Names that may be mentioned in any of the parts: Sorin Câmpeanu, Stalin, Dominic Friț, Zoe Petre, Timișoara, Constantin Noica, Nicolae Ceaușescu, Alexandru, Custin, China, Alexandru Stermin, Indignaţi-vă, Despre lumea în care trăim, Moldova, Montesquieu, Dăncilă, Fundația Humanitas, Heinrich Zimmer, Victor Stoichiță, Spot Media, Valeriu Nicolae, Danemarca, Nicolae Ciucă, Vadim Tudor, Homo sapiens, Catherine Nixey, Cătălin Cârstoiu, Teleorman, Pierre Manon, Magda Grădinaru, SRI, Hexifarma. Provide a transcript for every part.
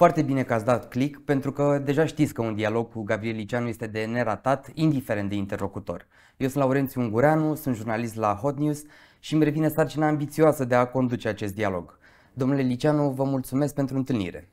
Foarte bine că ați dat click, pentru că deja știți că un dialog cu Gabriel Liiceanu este de neratat, indiferent de interlocutor. Eu sunt Laurențiu Ungureanu, sunt jurnalist la Hot News și îmi revine sarcina ambițioasă de a conduce acest dialog. Domnule Liiceanu, vă mulțumesc pentru întâlnire.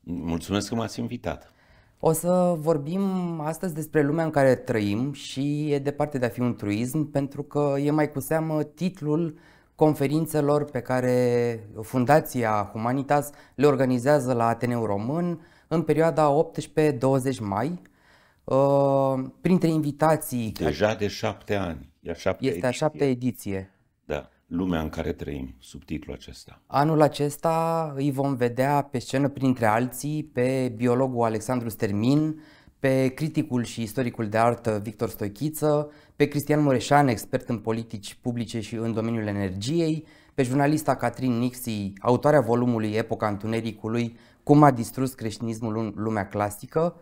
Mulțumesc că m-ați invitat. O să vorbim astăzi despre lumea în care trăim și e departe de a fi un truism, pentru că e mai cu seamă titlul conferințelor pe care Fundația Humanitas le organizează la Ateneul Român în perioada 18-20 mai. Printre invitații... Deja de 7 ani. Este a 7-a ediție. Da, lumea în care trăim, subtitlul acesta. Anul acesta îi vom vedea pe scenă, printre alții, pe biologul Alexandru Stermin, pe criticul și istoricul de artă Victor Stoichiță, pe Cristian Mureșan, expert în politici publice și în domeniul energiei, pe jurnalista Catherine Nixey, autoarea volumului Epoca Întunericului, cum a distrus creștinismul în lumea clasică.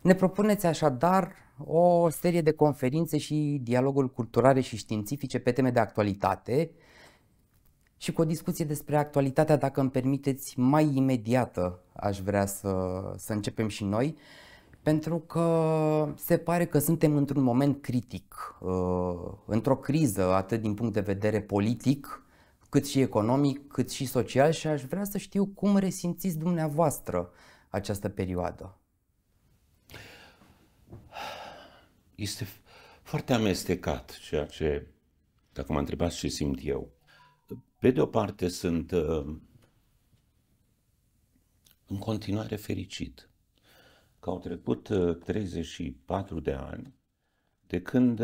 Ne propuneți așadar o serie de conferințe și dialoguri culturale și științifice pe teme de actualitate și cu o discuție despre actualitatea, dacă îmi permiteți, mai imediată aș vrea să începem și noi. Pentru că se pare că suntem într-un moment critic, într-o criză atât din punct de vedere politic, cât și economic, cât și social, și aș vrea să știu cum resimțiți dumneavoastră această perioadă. Este foarte amestecat ceea ce, dacă mă întrebați ce simt eu, pe de o parte sunt în continuare fericit. Că au trecut 34 de ani de când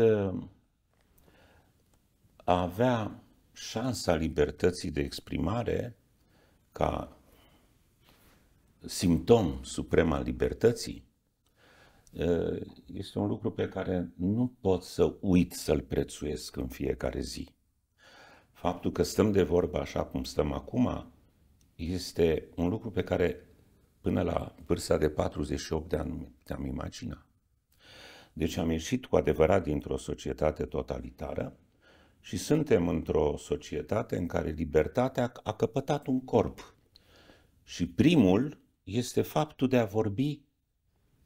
a avea șansa libertății de exprimare ca simptom suprem al libertății, este un lucru pe care nu pot să uit să-l prețuiesc în fiecare zi. Faptul că stăm de vorbă așa cum stăm acum este un lucru pe care până la vârsta de 48 de ani te-am imaginat. Deci am ieșit cu adevărat dintr-o societate totalitară și suntem într-o societate în care libertatea a căpătat un corp. Și primul este faptul de a vorbi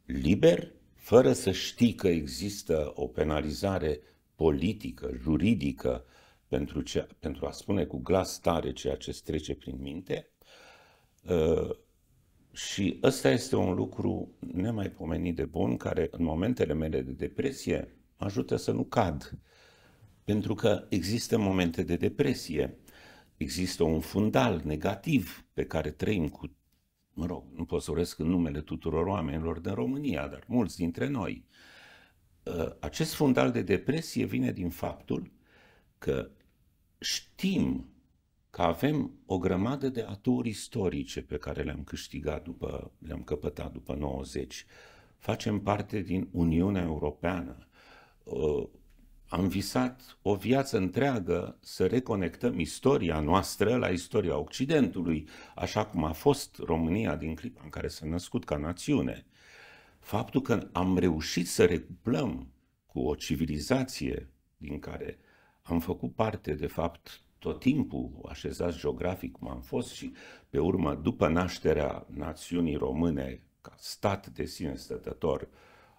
liber, fără să știi că există o penalizare politică, juridică, pentru a spune cu glas tare ceea ce îți trece prin minte. Și ăsta este un lucru nemaipomenit de bun, care în momentele mele de depresie mă ajută să nu cad. Pentru că există momente de depresie, există un fundal negativ pe care trăim cu, mă rog, nu pot să urăsc în numele tuturor oamenilor din România, dar mulți dintre noi. Acest fundal de depresie vine din faptul că știm că avem o grămadă de aturi istorice pe care le-am câștigat după, le-am căpătat după 90. Facem parte din Uniunea Europeană. Am visat o viață întreagă să reconectăm istoria noastră la istoria Occidentului, așa cum a fost România din clipa în care s-a născut ca națiune. Faptul că am reușit să recuplăm cu o civilizație din care am făcut parte, de fapt, tot timpul așezați geografic cum am fost și pe urmă, după nașterea națiunii române ca stat de sine stătător,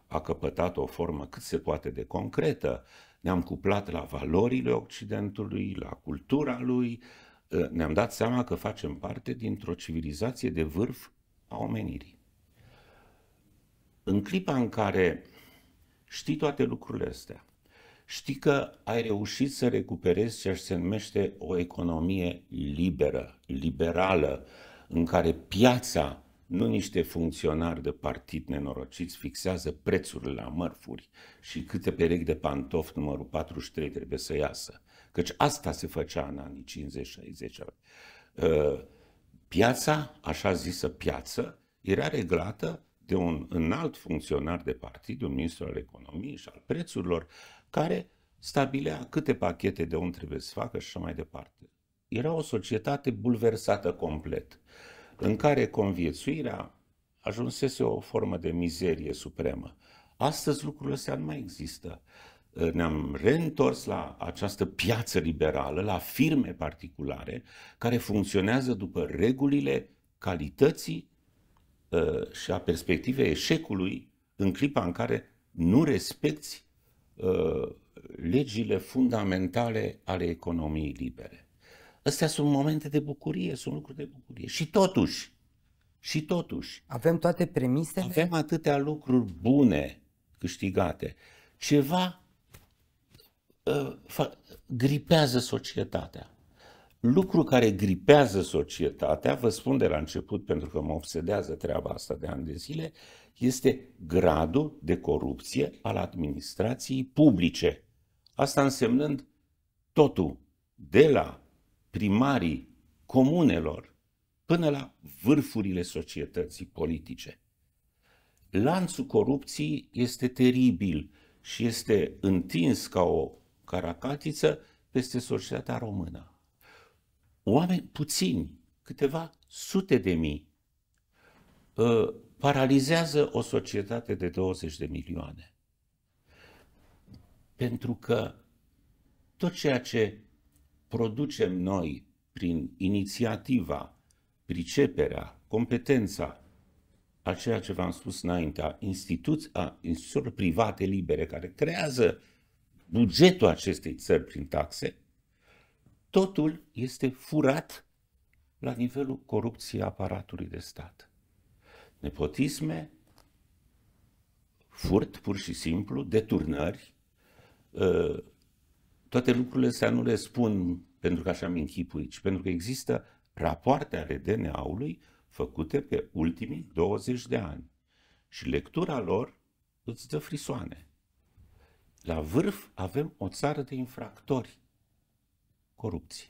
a căpătat o formă cât se poate de concretă. Ne-am cuplat la valorile Occidentului, la cultura lui, ne-am dat seama că facem parte dintr-o civilizație de vârf a omenirii. În clipa în care știi toate lucrurile astea, știi că ai reușit să recuperezi ceea ce se numește o economie liberă, liberală, în care piața, nu niște funcționari de partid nenorociți, fixează prețurile la mărfuri și câte perechi de pantofi numărul 43 trebuie să iasă. Căci asta se făcea în anii 50-60. Piața, așa zisă piață, era reglată de un înalt funcționar de partid, un ministru al economiei și al prețurilor, care stabilea câte pachete de om trebuie să facă și așa mai departe. Era o societate bulversată complet, în care conviețuirea ajunsese o formă de mizerie supremă. Astăzi lucrurile astea nu mai există. Ne-am reîntors la această piață liberală, la firme particulare, care funcționează după regulile calității și a perspectivei eșecului în clipa în care nu respecti legile fundamentale ale economiei libere. Astea sunt momente de bucurie, sunt lucruri de bucurie. Și totuși, avem toate premisele? Avem atâtea lucruri bune câștigate. Ceva gripează societatea. Lucru care gripează societatea, vă spun de la început, pentru că mă obsedează treaba asta de ani de zile, este gradul de corupție al administrației publice. Asta însemnând totul, de la primarii comunelor până la vârfurile societății politice. Lanțul corupției este teribil și este întins ca o caracatiță peste societatea română. Oameni puțini, câteva sute de mii, paralizează o societate de 20 de milioane. Pentru că tot ceea ce producem noi prin inițiativa, priceperea, competența a ceea ce v-am spus înainte, a instituțiilor private libere care creează bugetul acestei țări prin taxe, totul este furat la nivelul corupției aparatului de stat. Nepotisme, furt pur și simplu, deturnări, toate lucrurile astea nu le spun pentru că așa mi închipui, ci pentru că există rapoarte ale DNA-ului făcute pe ultimii 20 de ani și lectura lor îți dă frisoane. La vârf avem o țară de infractori corupții.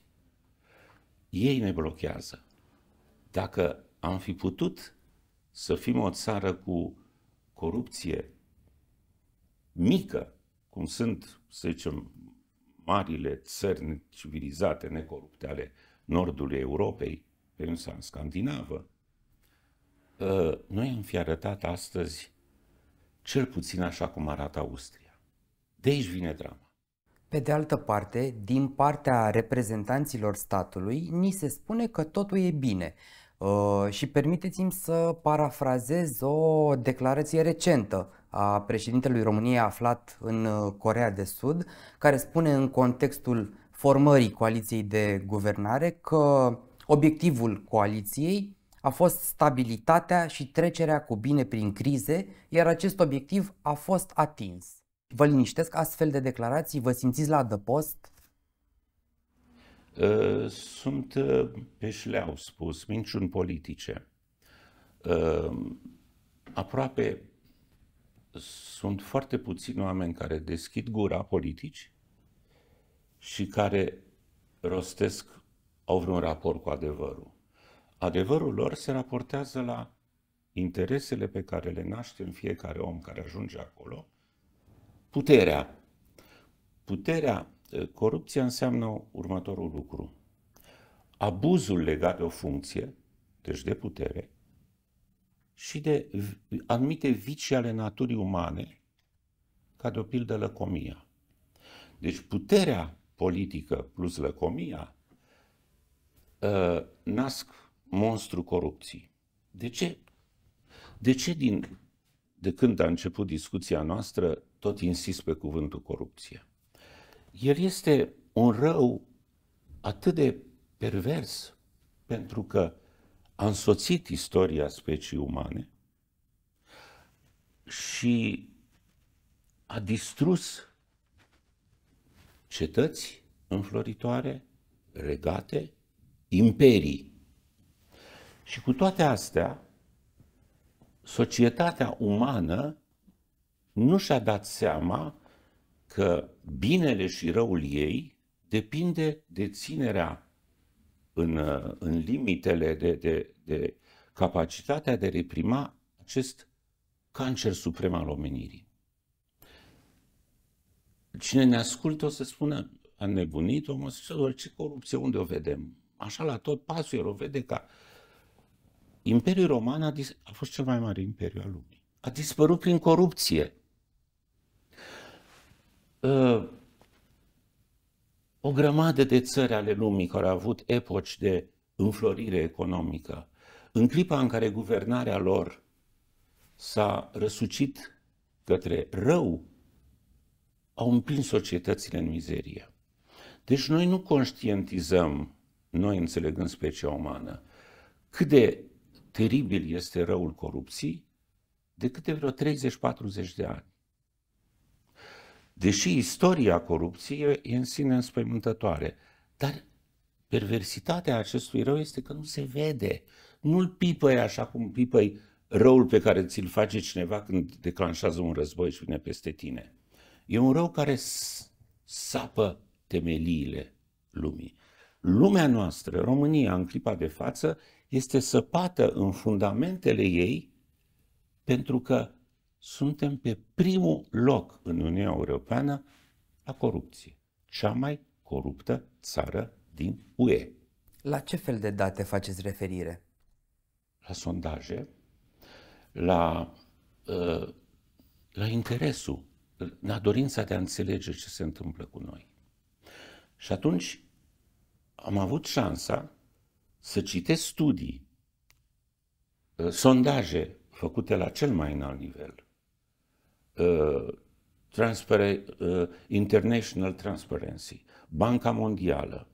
Ei ne blochează. Dacă am fi putut să fim o țară cu corupție mică, cum sunt, să zicem, marile țări civilizate, necorupte ale nordului Europei, pensa în Scandinavă, noi am fi arătat astăzi cel puțin așa cum arată Austria. De aici vine drama. Pe de altă parte, din partea reprezentanților statului, ni se spune că totul e bine. Și permiteți-mi să parafrazez o declarație recentă a președintelui României aflat în Coreea de Sud, care spune în contextul formării coaliției de guvernare că obiectivul coaliției a fost stabilitatea și trecerea cu bine prin crize, iar acest obiectiv a fost atins. Vă liniștesc astfel de declarații? Vă simțiți la adăpost? Sunt pe șleau spus, minciuni politice. Aproape sunt foarte puțini oameni care deschid gura politici și care rostesc, au vreun raport cu adevărul. Adevărul lor se raportează la interesele pe care le naște în fiecare om care ajunge acolo. Puterea. Corupția înseamnă următorul lucru. Abuzul legat de o funcție, deci de putere, și de anumite vicii ale naturii umane, ca de o pildă lăcomia. Deci puterea politică plus lăcomia nasc monstru corupției. De ce? De ce de când a început discuția noastră, tot insist pe cuvântul corupție? El este un rău atât de pervers pentru că a însoțit istoria speciei umane și a distrus cetăți înfloritoare, regate, imperii. Și cu toate astea, societatea umană nu și-a dat seama că binele și răul ei depinde de ținerea în limitele de capacitatea de a reprima acest cancer suprem al omenirii. Cine ne ascultă o să spună, a nebunit, omosexual, ce corupție, unde o vedem? Așa la tot pasul el o vede ca... Imperiul Roman a fost cel mai mare imperiu al lumii. A dispărut prin corupție. O grămadă de țări ale lumii care au avut epoci de înflorire economică În clipa în care guvernarea lor s-a răsucit către rău, au împins societățile în mizerie. Deci noi nu conștientizăm, noi înțelegând specia umană, cât de teribil este răul corupției decât de vreo 30-40 de ani. Deși istoria corupției e în sine înspăimântătoare, dar perversitatea acestui rău este că nu se vede. Nu-l pipăi așa cum pipăi răul pe care ți-l face cineva când declanșează un război și vine peste tine. E un rău care sapă temeliile lumii. Lumea noastră, România, în clipa de față, este săpată în fundamentele ei pentru că suntem pe primul loc în Uniunea Europeană la corupție. Cea mai coruptă țară din UE. La ce fel de date faceți referire? La sondaje, la interesul, la dorința de a înțelege ce se întâmplă cu noi. Și atunci am avut șansa să citesc studii, sondaje făcute la cel mai înalt nivel, International Transparency, Banca Mondială,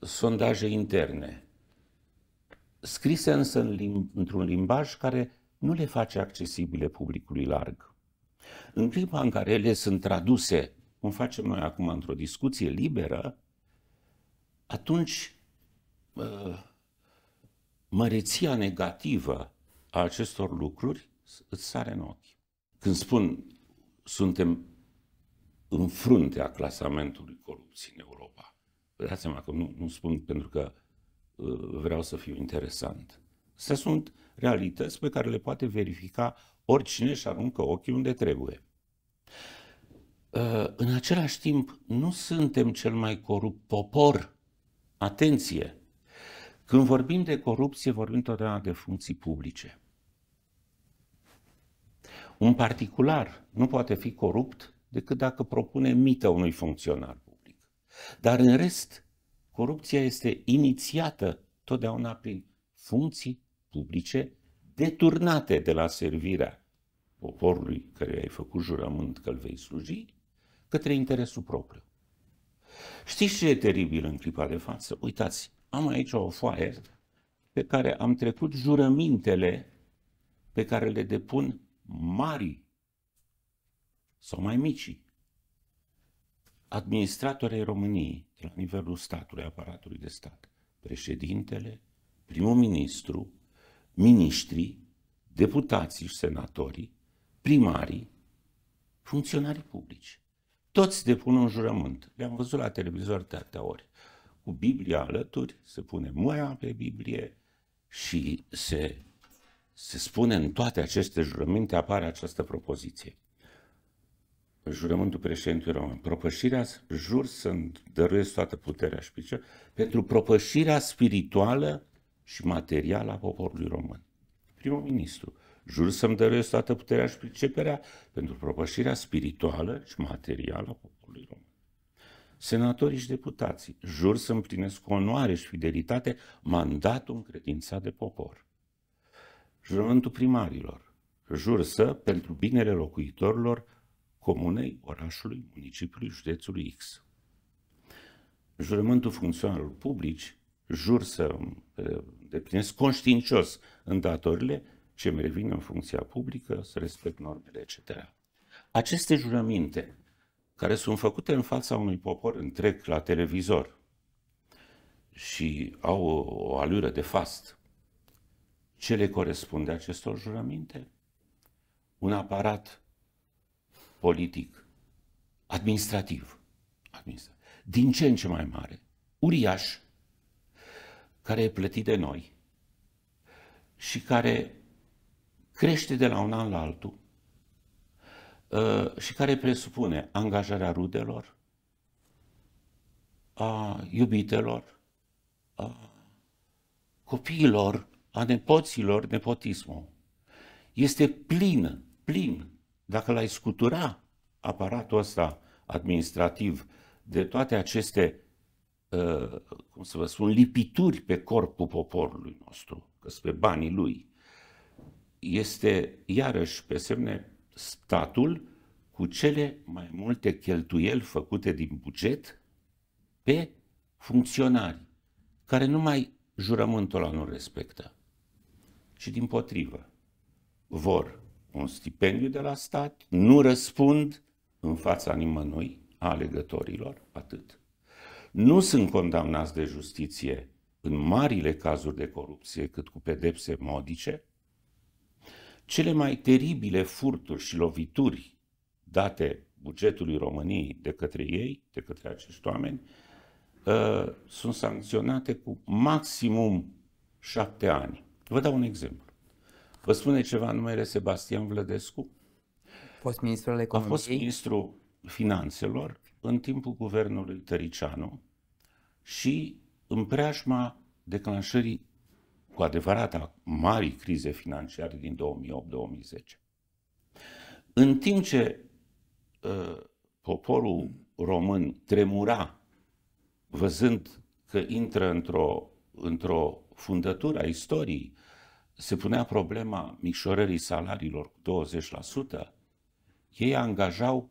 sondaje interne, scrise însă într-un limbaj care nu le face accesibile publicului larg. În clipa în care ele sunt traduse, cum facem noi acum într-o discuție liberă, atunci măreția negativă a acestor lucruri îți sare în ochi. Când spun suntem în fruntea clasamentului corupției în Europa, dați seama că nu spun pentru că vreau să fiu interesant. Astea sunt realități pe care le poate verifica oricine și aruncă ochii unde trebuie. În același timp, nu suntem cel mai corupt popor. Atenție! Când vorbim de corupție, vorbim totdeauna de funcții publice. Un particular nu poate fi corupt decât dacă propune mită unui funcționar public. Dar în rest, corupția este inițiată totdeauna prin funcții publice deturnate de la servirea poporului care i-ai făcut jurământ că îl vei sluji, către interesul propriu. Știți ce e teribil în clipa de față? Uitați, am aici o foaie pe care am trecut jurămintele pe care le depun mari sau mai mici administratorii României de la nivelul statului, aparatului de stat. Președintele, primul ministru, miniștrii, deputații și senatorii, primarii, funcționarii publici. Toți depun un jurământ. Le-am văzut la televizor de atâtea ori. Cu Biblia alături, se pune mâna pe Biblie și se spune în toate aceste jurăminte, apare această propoziție. Jurământul președintelui Român. Propășirea, jur să-mi dăruiesc toată puterea și picior, pentru propășirea spirituală și materială a poporului român. Primul ministru. Jur să-mi dăruiesc toată puterea și priceperea pentru propășirea spirituală și materială a poporului român. Senatorii și deputații, jur să împlinesc cu onoare și fidelitate mandatul încredințat de popor. Jurământul primarilor, jur să, pentru binele locuitorilor comunei, orașului, municipiului, județului X. Jurământul funcționarilor publici, jur să îndeplinesc conștiincios îndatorile ce îmi revin în funcția publică, să respect normele, etc. Aceste jurăminte, care sunt făcute în fața unui popor întreg la televizor și au o alură de fast, ce le corespunde acestor jurăminte? Un aparat politic, administrativ, din ce în ce mai mare, uriaș, care e plătit de noi și care crește de la un an la altul și care presupune angajarea rudelor, a iubitelor, a copiilor, a nepoților, nepotismul. Este plin. Dacă l-ai scutura aparatul ăsta administrativ de toate aceste cum să vă spun, lipituri pe corpul poporului nostru, că pe banii lui, este iarăși pe semne statul cu cele mai multe cheltuieli făcute din buget pe funcționari, care numai jurământul ăla nu respectă, ci dimpotrivă vor un stipendiu de la stat, nu răspund în fața nimănui, a alegătorilor, atât. Nu sunt condamnați de justiție în marile cazuri de corupție, cât cu pedepse modice. Cele mai teribile furturi și lovituri date bugetului României de către ei, de către acești oameni, sunt sancționate cu maximum 7 ani. Vă dau un exemplu. Vă spune ceva numele Sebastian Vlădescu? A fost ministrul finanțelor în timpul guvernului Tăriceanu și în preajma declanșării cu adevărat a marii crize financiare din 2008-2010. În timp ce poporul român tremura văzând că intră într-o fundătură a istoriei, se punea problema micșorării salariilor cu 20%, ei angajau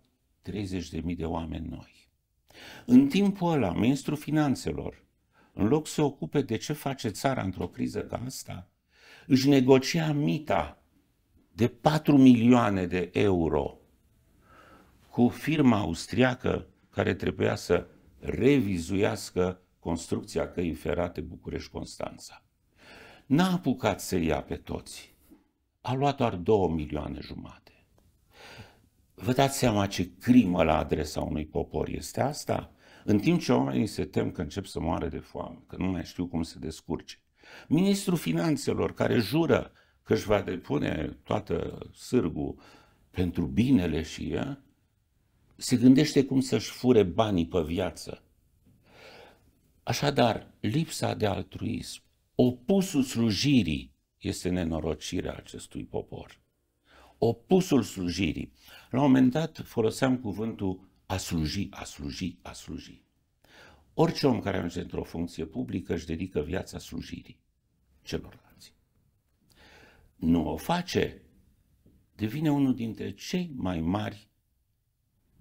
30.000 de oameni noi. În timpul ăla, ministrul finanțelor, în loc să se ocupe de ce face țara într-o criză ca asta, își negocia mita de 4 milioane de euro cu firma austriacă care trebuia să revizuiască construcția căii ferate București-Constanța. N-a apucat să ia pe toți. A luat doar 2,5 milioane. Vă dați seama ce crimă la adresa unui popor este asta? În timp ce oamenii se tem că încep să moară de foame, că nu mai știu cum se descurce. Ministrul finanțelor care jură că își va depune toată sârgul pentru binele și ea, se gândește cum să-și fure banii pe viață. Așadar, lipsa de altruism, opusul slujirii, este nenorocirea acestui popor. Opusul slujirii. La un moment dat foloseam cuvântul a sluji, a sluji, a sluji. Orice om care ajunge într-o funcție publică își dedică viața slujirii celorlalți. Nu o face, devine unul dintre cei mai mari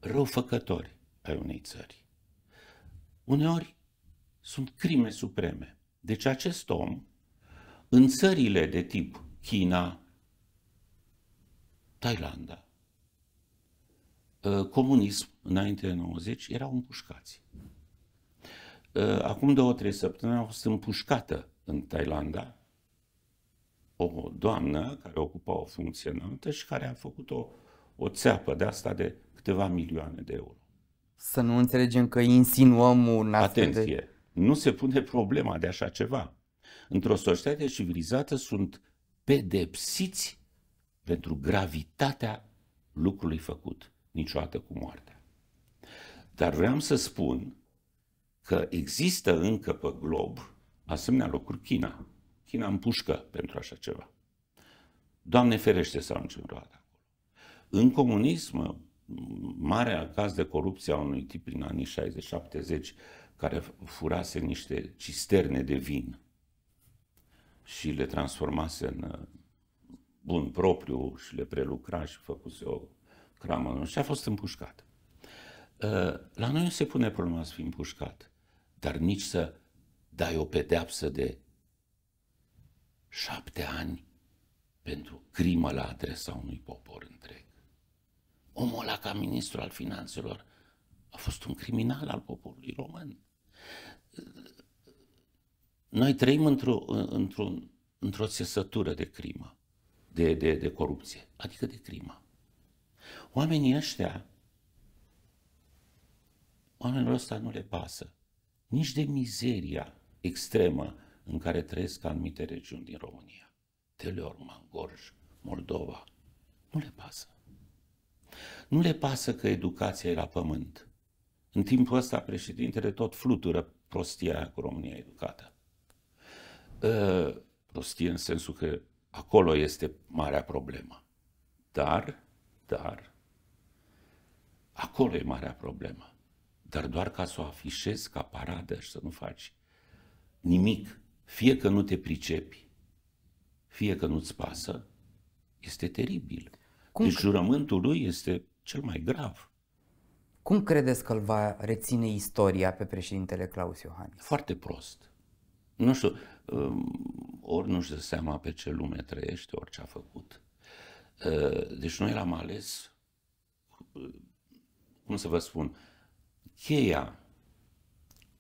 răufăcători ai unei țări. Uneori sunt crime supreme. Deci acest om, în țările de tip China, Thailanda, comunism înainte de 90, erau împușcați. Acum 2-3 săptămâni a fost împușcată în Thailanda o doamnă care ocupa o funcție înaltă și care a făcut o țeapă de asta de câteva milioane de euro. Să nu înțelegem că insinuăm un astfel de... Atenție! Nu se pune problema de așa ceva. Într-o societate civilizată sunt pedepsiți pentru gravitatea lucrului făcut, niciodată cu moartea. Dar vreau să spun că există încă pe glob asemenea locuri. China. China împușcă pentru așa ceva. Doamne ferește să ajungem vreodată acolo. În comunism, marea caz de corupție a unui tip prin anii 60-70, care furase niște cisterne de vin și le transformase în bun propriu și le prelucra și făcuse o cramă și a fost împușcat. La noi nu se pune problema să fii împușcat, dar nici să dai o pedeapsă de 7 ani pentru crimă la adresa unui popor întreg. Omul ăla ca ministru al finanțelor a fost un criminal al poporului român. Noi trăim într-o țesătură de crimă, de corupție, adică de crimă. Oamenii ăștia, oamenilor ăsta nu le pasă nici de mizeria extremă în care trăiesc anumite regiuni din România. Teleorman, Gorj, Moldova, nu le pasă. Nu le pasă că educația e la pământ. În timpul ăsta președintele tot flutură prostia aia cu România educată. Prostie în sensul că acolo este marea problemă. Dar acolo e marea problemă. dar doar ca să o afișezi ca paradă și să nu faci nimic, fie că nu te pricepi, fie că nu-ți pasă, este teribil. Deci jurământul lui este cel mai grav. Cum credeți că îl va reține istoria pe președintele Klaus Iohannis? Foarte prost. Nu știu, ori nu-și dă seama pe ce lume trăiește, ori ce a făcut. Deci noi l-am ales, cum să vă spun, cheia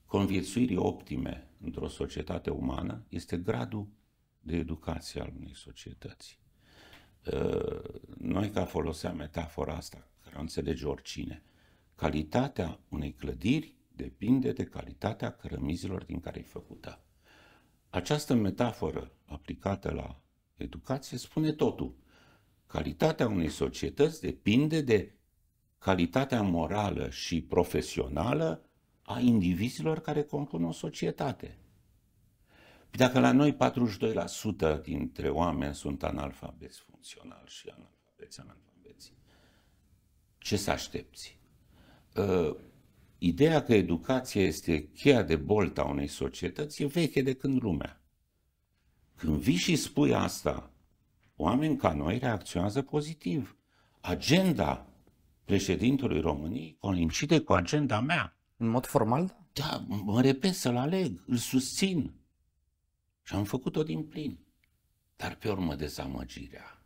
conviețuirii optime într-o societate umană este gradul de educație al unei societăți. Noica folosea metafora asta, care o înțelege oricine. Calitatea unei clădiri depinde de calitatea cărămizilor din care e făcută. Această metaforă aplicată la educație spune totul. Calitatea unei societăți depinde de calitatea morală și profesională a indivizilor care compun o societate. Dacă la noi 42% dintre oameni sunt analfabeți funcțional și analfabeți, ce să aștepți? Ideea că educația este cheia de boltă a unei societăți e veche de când lumea. Când vii și spui asta, oameni ca noi reacționează pozitiv. Agenda președintelui României coincide cu agenda mea. În mod formal? Da, mă repet să-l aleg, îl susțin. Și am făcut-o din plin. Dar pe urmă dezamăgirea.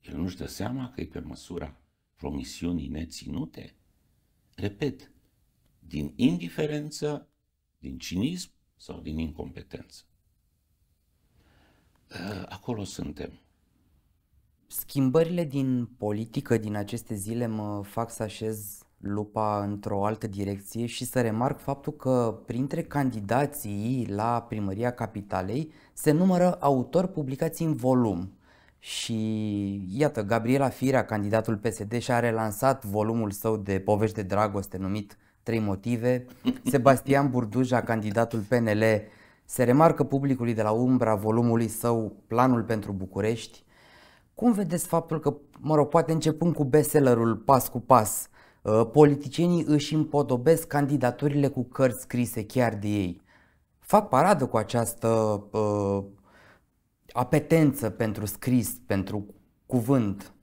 El nu-și dă seama că e pe măsura promisiunii neținute? Repet, din indiferență, din cinism sau din incompetență. Acolo suntem. Schimbările din politică din aceste zile mă fac să așez lupa într-o altă direcție și să remarc faptul că printre candidații la Primăria Capitalei se numără autori publicați în volum. Și iată, Gabriela Firea, candidatul PSD, și-a relansat volumul său de povești de dragoste numit Trei motive. Sebastian Burduja, candidatul PNL, se remarcă publicului de la umbra volumului său Planul pentru București. Cum vedeți faptul că, mă rog, poate începând cu bestsellerul Pas cu pas, politicienii își împodobesc candidaturile cu cărți scrise chiar de ei? Fac paradă cu această apetență pentru scris, pentru cuvânt.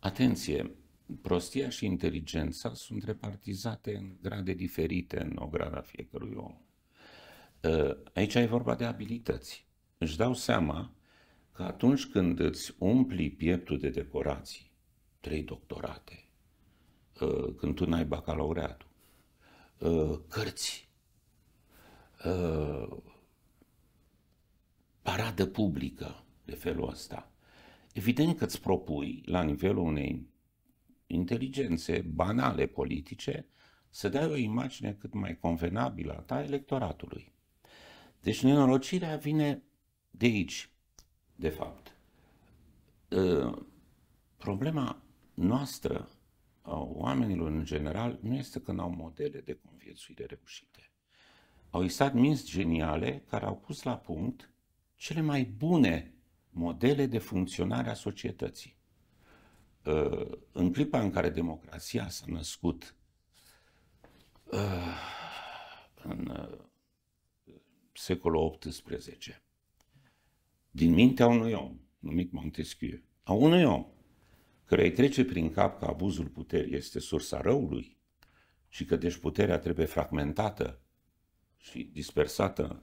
Atenție, prostia și inteligența sunt repartizate în grade diferite în ograda fiecărui om. Aici e vorba de abilități. Își dau seama că atunci când îți umpli pieptul de decorații, 3 doctorate, când tu n-ai bacalaureatul, cărți, paradă publică de felul ăsta, evident că îți propui la nivelul unei inteligențe banale politice să dai o imagine cât mai convenabilă a ta electoratului. Deci nenorocirea vine de aici, de fapt. Problema noastră a oamenilor în general nu este că n-au modele de conviețuire reușite. Au existat minți geniale care au pus la punct cele mai bune modele de funcționare a societății. În clipa în care democrația s-a născut în secolul XVIII, din mintea unui om, numit Montesquieu, a unui om care îi trece prin cap că abuzul puterii este sursa răului și că deci puterea trebuie fragmentată și dispersată în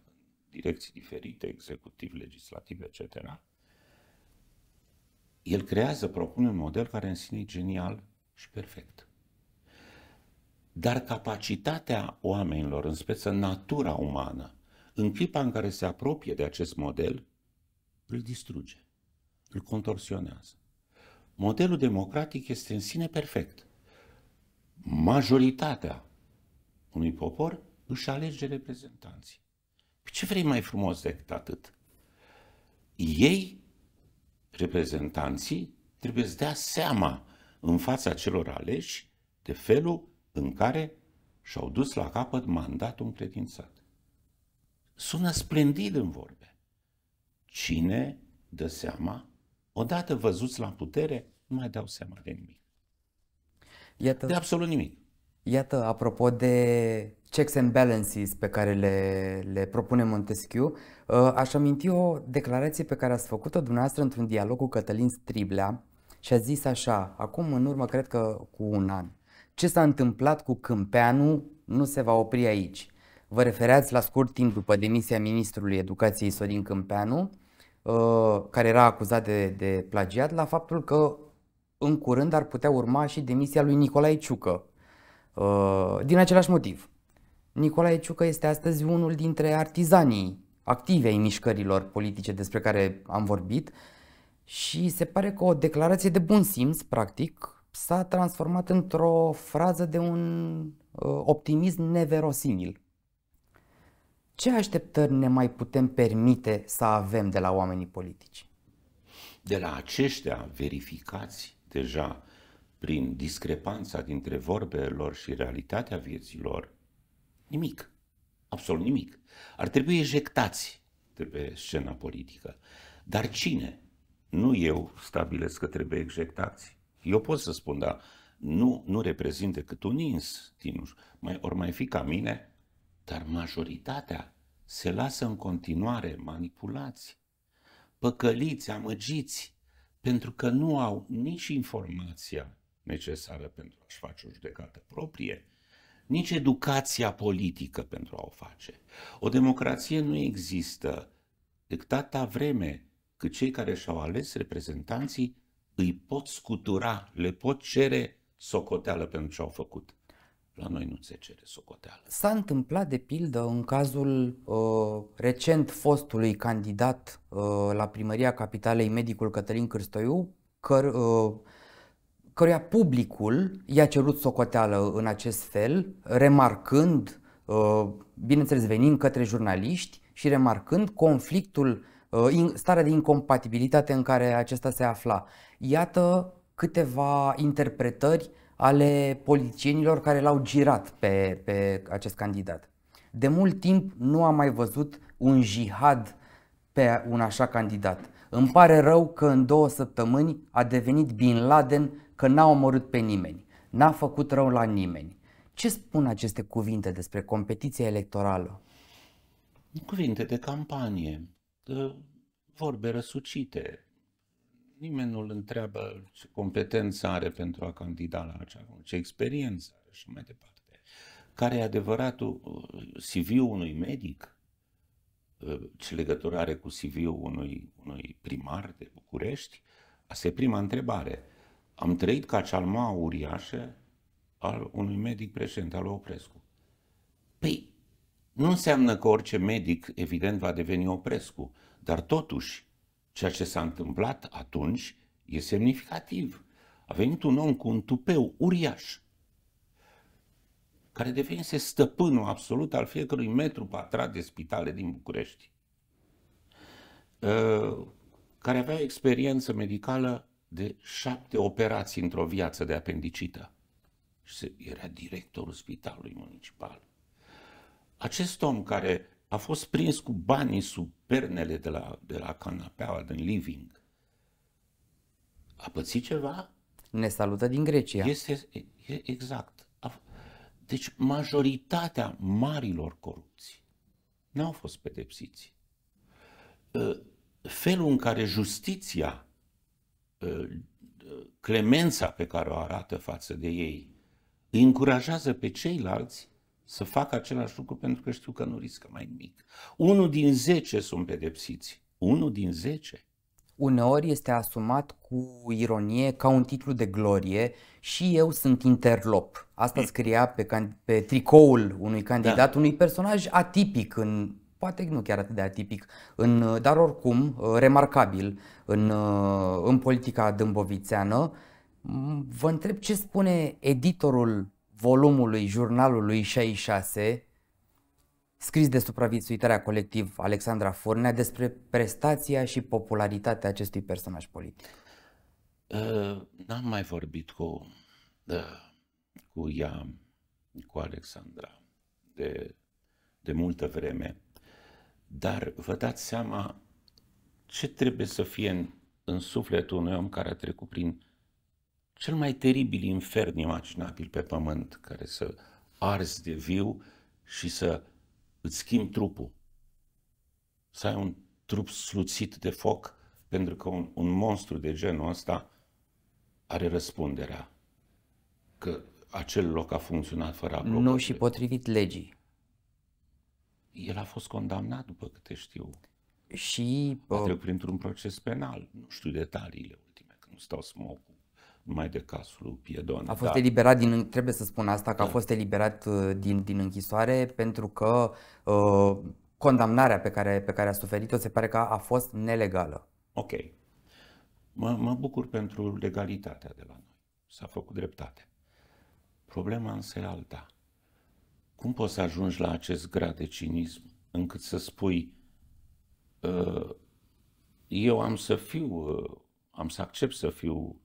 direcții diferite, executiv, legislativ, etc., el creează, propune un model care în sine e genial și perfect. Dar capacitatea oamenilor, în speță natura umană, în clipa în care se apropie de acest model, îl distruge, îl contorsionează. Modelul democratic este în sine perfect. Majoritatea unui popor își alege reprezentanții. Ce vrei mai frumos decât atât? Ei, reprezentanții, trebuie să dea seama în fața celor aleși de felul în care și-au dus la capăt mandatul încredințat. Sună splendid în vorbe. Cine dă seama? Odată văzuți la putere, nu mai dau seama de nimic. Iată, de absolut nimic. Iată, apropo de checks and balances pe care le propune Montesquieu, aș aminti o declarație pe care ați făcut-o dumneavoastră într-un dialog cu Cătălin Striblea și a zis așa, acum în urmă cred că cu un an: ce s-a întâmplat cu Câmpeanu nu se va opri aici. Vă refereați la scurt timp după demisia ministrului educației Sorin Câmpeanu, care era acuzat de plagiat, la faptul că în curând ar putea urma și demisia lui Nicolae Ciucă, din același motiv. Nicolae Ciucă este astăzi unul dintre artizanii active ai mișcărilor politice despre care am vorbit și se pare că o declarație de bun simț, practic, s-a transformat într-o frază de un optimism neverosimil. Ce așteptări ne mai putem permite să avem de la oamenii politici? De la aceștia verificați deja prin discrepanța dintre vorbele lor și realitatea vieților, nimic, absolut nimic. Ar trebui ejectați de pe scena politică. Dar cine? Nu eu stabilesc că trebuie ejectați. Eu pot să spun, dar nu reprezint decât un ins, Tinuș. Ori mai fi ca mine, dar majoritatea se lasă în continuare manipulați, păcăliți, amăgiți, pentru că nu au nici informația necesară pentru a-și face o judecată proprie, nici educația politică pentru a o face. O democrație nu există decât atâta vreme cât cei care și-au ales reprezentanții îi pot scutura, le pot cere socoteală pentru ce au făcut. La noi nu se cere socoteală. S-a întâmplat, de pildă, în cazul recent fostului candidat la primăria Capitalei, medicul Cătălin Cârstoiu, căruia publicul i-a cerut socoteală în acest fel, remarcând, bineînțeles venind către jurnaliști și remarcând conflictul, starea de incompatibilitate în care acesta se afla. Iată câteva interpretări ale politicienilor care l-au girat pe acest candidat. De mult timp nu am mai văzut un jihad pe un așa candidat. Îmi pare rău că în 2 săptămâni a devenit Bin Laden, că n-a omorât pe nimeni, n-a făcut rău la nimeni. Ce spun aceste cuvinte despre competiția electorală? Cuvinte de campanie, de vorbe răsucite. Nimeni nu-l întreabă ce competență are pentru a candida la acea, ce experiență are și mai departe. Care e adevăratul CV-ul unui medic? Ce legătură are cu CV-ul unui primar de București? Asta e prima întrebare. Am trăit ca cealma uriașă al unui medic președent, al lui Oprescu. Păi, nu înseamnă că orice medic, evident, va deveni Oprescu, dar totuși, ceea ce s-a întâmplat atunci e semnificativ. A venit un om cu un tupeu uriaș, care devenise stăpânul absolut al fiecărui metru pătrat de spitale din București, care avea experiență medicală de 7 operații într-o viață de apendicită. Și era directorul spitalului municipal. Acest om care a fost prins cu banii sub pernele de la canapeaua din living. A pățit ceva? Ne salută din Grecia. Exact. Deci majoritatea marilor corupții n-au fost pedepsiți. Felul în care justiția, clemența pe care o arată față de ei, îi încurajează pe ceilalți să facă același lucru pentru că știu că nu riscă mai nimic. 1 din 10 sunt pedepsiți. 1 din 10. Uneori este asumat cu ironie ca un titlu de glorie: și eu sunt interlop. Asta scria pe tricoul unui candidat, da. Unui personaj atipic, poate nu chiar atât de atipic, dar oricum remarcabil în politica dâmbovițeană. Vă întreb ce spune editorul volumului jurnalului 66, scris de supraviețuitarea colectiv Alexandra Furnea, despre prestația și popularitatea acestui personaj politic. N-am mai vorbit cu ea, cu Alexandra, de multă vreme, dar vă dați seama ce trebuie să fie în sufletul unui om care a trecut prin cel mai teribil infern imaginabil pe pământ, care să arzi de viu și să îți schimbi trupul. Să ai un trup sluțit de foc, pentru că un monstru de genul ăsta are răspunderea că acel loc a funcționat fără apropiere. Nu și potrivit legii. El a fost condamnat, după câte știu. Și a trecut printr-un proces penal. Nu știu detaliile ultime, că nu stau să mă ocup numai de cazul lui Piedon. A fost eliberat din, trebuie să spun asta, că a fost eliberat din închisoare pentru că condamnarea pe care a suferit-o se pare că a fost nelegală. Ok. Mă bucur pentru legalitatea de la noi. S-a făcut dreptate. Problema însă e alta. Cum poți să ajungi la acest grad de cinism încât să spui eu am să accept să fiu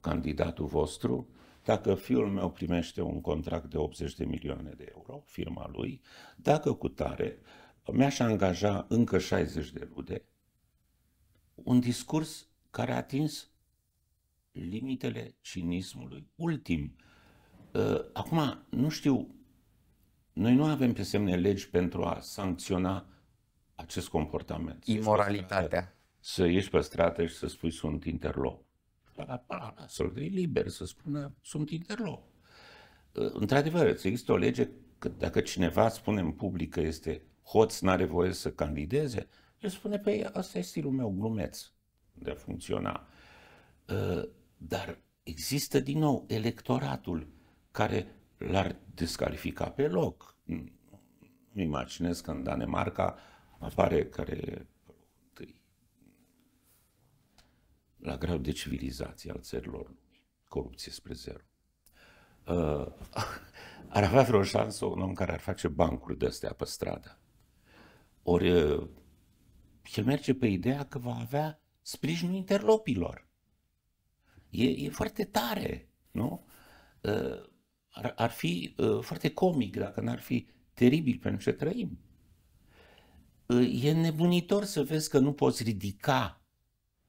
candidatul vostru dacă fiul meu primește un contract de 80 de milioane de euro, firma lui, dacă cu tare mi-aș angaja încă 60 de rude, un discurs care a atins limitele cinismului ultim. Acum, nu știu, noi nu avem pe semne legi pentru a sancționa acest comportament. Imoralitatea. Să ieși pe stradă și să spui sunt interlop. Să-l dai liber, să spună sunt interlop. Într-adevăr, există o lege că dacă cineva spune în public că este hoț, n-are voie să candideze, el spune, păi asta e stilul meu, glumeț, de a funcționa. Dar există din nou electoratul care l-ar descalifica pe loc. Îmi imaginez că în Danemarca apare care la grau de civilizație al țărilor, corupție spre zero. Ar avea vreo șansă un om care ar face bancuri de-astea pe stradă. Ori el merge pe ideea că va avea sprijinul interlopilor. E foarte tare, nu? Ar fi foarte comic dacă n-ar fi teribil pentru ce trăim. E nebunitor să vezi că nu poți ridica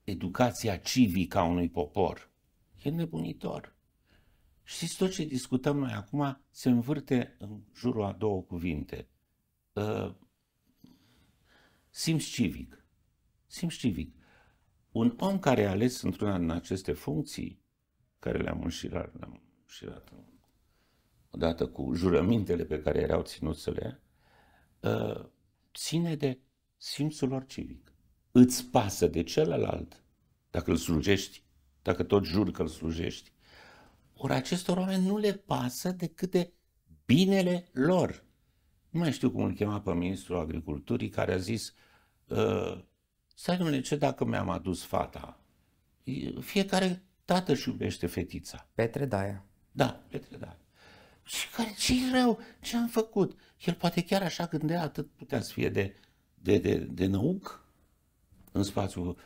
educația civică a unui popor. E nebunitor. Știți, tot ce discutăm noi acum se învârte în jurul a două cuvinte. Simț civic. Simț civic. Un om care a ales într-una din aceste funcții, care le-am înșirat odată cu jurămintele pe care erau ținut să le ia, ține de simțul lor civic. Îți pasă de celălalt dacă îl slujești, dacă tot juri că îl slujești. Ori acestor oameni nu le pasă decât de binele lor. Nu mai știu cum îl chema pe ministrul agriculturii care a zis stai, domnule, ce dacă mi-am adus fata? Fiecare tată își iubește fetița. Petre Daea. Da, Petre Daea. Și care, ce-i rău? Ce am făcut? El poate chiar așa gândea, atât putea să fie de năuc în spațiul.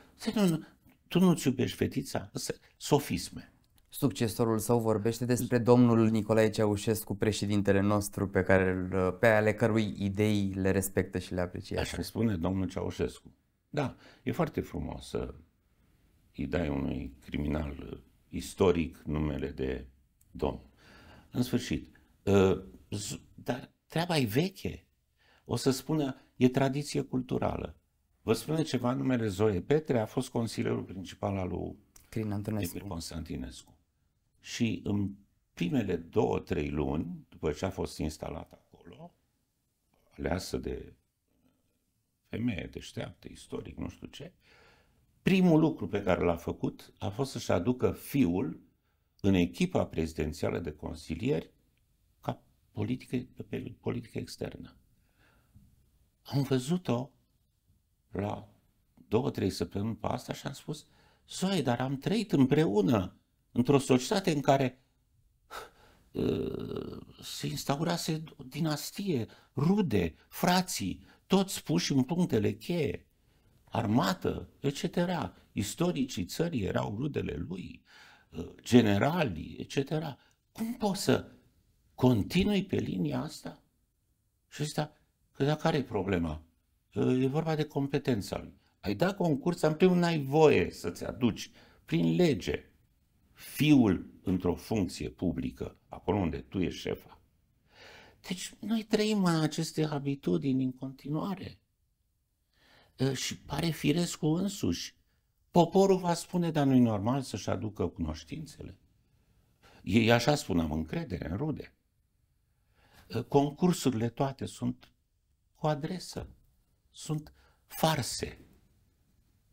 Tu nu-ți iubești fetița? Sofisme. Succesorul său vorbește despre domnul Nicolae Ceaușescu, președintele nostru, pe ale cărui idei le respectă și le apreciază. Așa spune domnul Ceaușescu. Da, e foarte frumos să îi dai unui criminal istoric numele de domn. În sfârșit, dar treaba e veche. O să spună, e tradiție culturală. Vă spune ceva, numele Zoe Petre a fost consilierul principal al lui Constantinescu. Și în primele 2-3 luni, după ce a fost instalat acolo, aleasă de femeie deșteaptă, istoric, nu știu ce, primul lucru pe care l-a făcut a fost să-și aducă fiul în echipa prezidențială de consilieri ca politică externă. Am văzut-o la 2-3 săptămâni pe asta și am spus, Zoe, dar am trăit împreună într-o societate în care se instaurase o dinastie, rude, frații, toți puși în punctele cheie, armată, etc. Istoricii țării erau rudele lui, generali, etc. Cum poți să continui pe linia asta? Și asta, că dacă care e problema? E vorba de competența lui. Ai dat concurs, în primul n-ai voie să-ți aduci prin lege fiul într-o funcție publică, acolo unde tu ești șefa. Deci noi trăim aceste abitudini în continuare și pare firescul însuși. Poporul va spune, dar nu-i normal să-și aducă cunoștințele. Ei așa spun, am încredere în rude. Concursurile toate sunt cu adresă, sunt farse.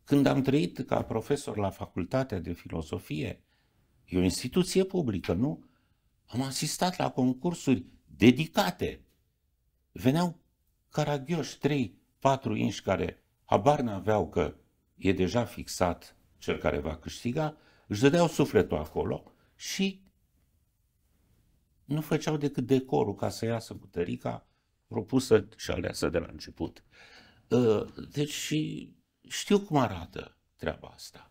Când am trăit ca profesor la Facultatea de Filosofie, e o instituție publică, nu? Am asistat la concursuri dedicate. Veneau caragioși 3-4 inși care habar n-aveau că e deja fixat cel care va câștiga, își dădeau sufletul acolo și nu făceau decât decorul ca să iasă butărica propusă și aleasă de la început. Deci știu cum arată treaba asta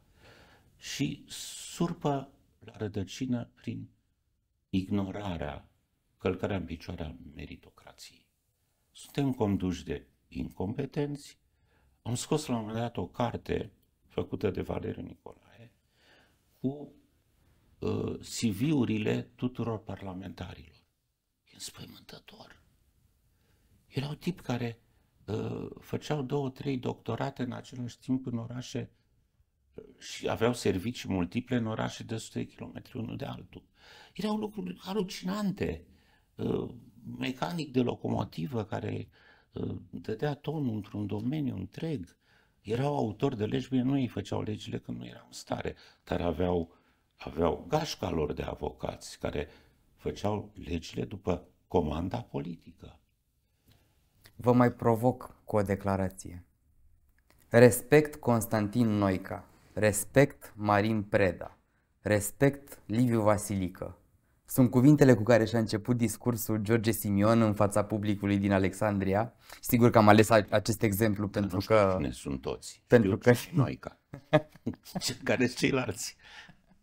și surpă la rădăcină prin ignorarea, călcarea în picioare a meritocrației. Suntem conduși de incompetenți. Am scos la un moment dat o carte făcută de Valeriu Nicolae cu CV-urile tuturor parlamentarilor. E înspăimântător. Erau tipi care făceau 2-3 doctorate în același timp în orașe și aveau servicii multiple în orașe de sute de kilometri unul de altul. Erau lucruri alucinante. Mecanic de locomotivă care dădea tonul într-un domeniu întreg. Erau autori de legi, bine, nu ei făceau legile când nu erau în stare, dar aveau gașca lor de avocați care făceau legile după comanda politică. Vă mai provoc cu o declarație. Respect Constantin Noica, respect Marin Preda, respect Liviu Vasilică. Sunt cuvintele cu care și-a început discursul George Simion în fața publicului din Alexandria. Sigur că am ales acest exemplu pentru că... Nu sunt toți. Pentru că și Noica. Care sunt ceilalți?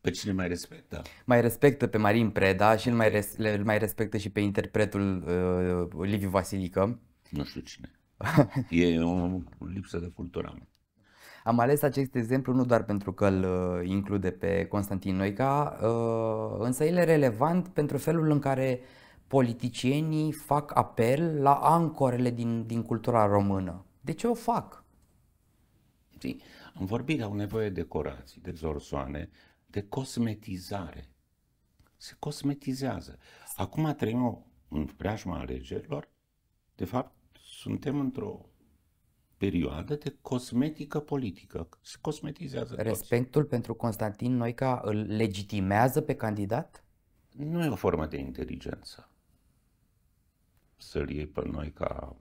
Pe cine mai respectă? Mai respectă pe Marin Preda și îl mai respectă și pe interpretul Liviu Vasilică. Nu știu cine. E o lipsă de cultură. Am ales acest exemplu nu doar pentru că îl include pe Constantin Noica, însă el e relevant pentru felul în care politicienii fac apel la ancorele din cultura română. De ce o fac? Am vorbit, au nevoie de decorații, de zorsoane, de cosmetizare. Se cosmetizează. Acum trăim în preajma alegerilor. De fapt, suntem într-o perioadă de cosmetică politică. Se cosmetizează. Respectul pentru Constantin Noica îl legitimează pe candidat? Nu e o formă de inteligență. Să-l iei pe Noica,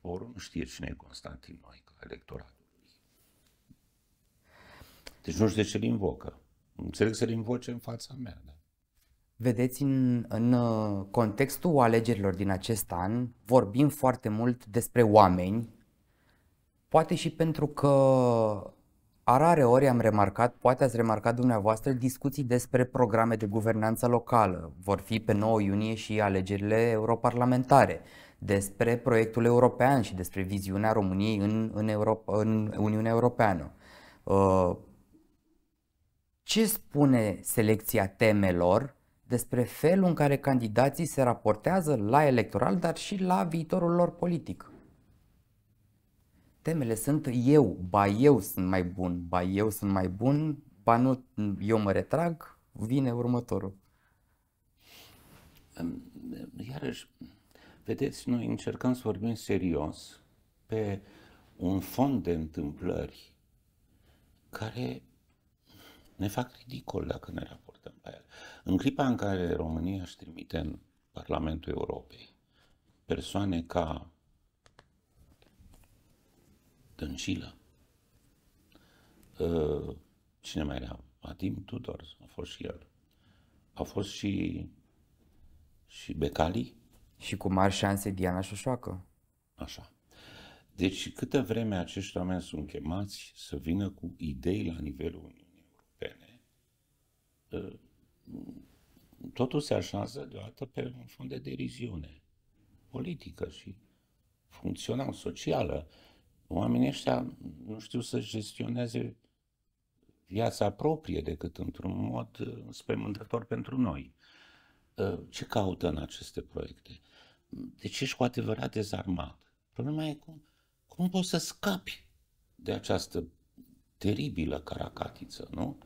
ori nu știe cine e Constantin Noica, electoratul lui. Deci nu știu de ce îl invocă. Înțeleg să-l invoce în fața mea, da. Vedeți, în contextul alegerilor din acest an, vorbim foarte mult despre oameni, poate și pentru că rare ori am remarcat, poate ați remarcat dumneavoastră, discuții despre programe de guvernanță locală. Vor fi pe 9 iunie și alegerile europarlamentare, despre proiectul european și despre viziunea României în Uniunea Europeană. Ce spune selecția temelor despre felul în care candidații se raportează la electoral, dar și la viitorul lor politic? Temele sunt eu sunt mai bun, ba nu, eu mă retrag, vine următorul. Iarăși, vedeți, noi încercăm să vorbim serios pe un fond de întâmplări care ne fac ridicol dacă ne raportăm la el. În clipa în care România își trimite în Parlamentul Europei persoane ca Dăncilă, cine mai era? Vadim Tudor, a fost și el. A fost și Becali. Și cu mari șanse Diana Șoșoacă. Așa. Deci câtă vreme acești oameni sunt chemați să vină cu idei la nivelul Uniunii Europene, totul se așează deodată pe un fond de deriziune politică și funcțional, socială. Oamenii ăștia nu știu să gestioneze viața proprie decât într-un mod spământător pentru noi. Ce caută în aceste proiecte? Deci ești cu adevărat dezarmat. Problema e cum poți să scapi de această teribilă caracatiță, nu?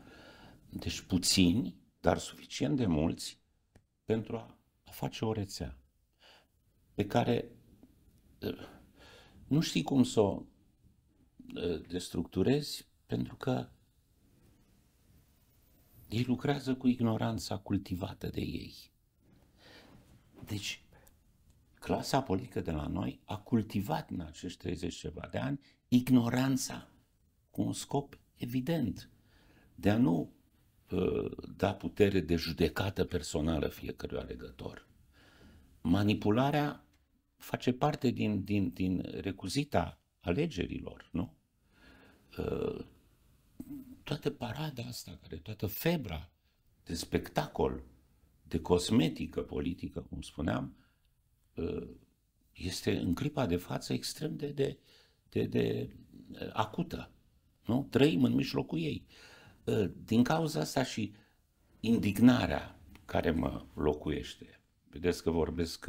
Deci puțini, dar suficient de mulți pentru a face o rețea pe care nu știi cum să o destructurezi, pentru că ei lucrează cu ignoranța cultivată de ei. Deci, clasa politică de la noi a cultivat în acești 30 ceva de ani ignoranța cu un scop evident de a nu da putere de judecată personală fiecărui alegător. Manipularea face parte din recuzita alegerilor, nu? Toată parada asta, toată febra de spectacol, de cosmetică politică, cum spuneam, este în clipa de față extrem de acută. Nu? Trăim în mijlocul ei. Din cauza asta și indignarea care mă locuiește, vedeți că vorbesc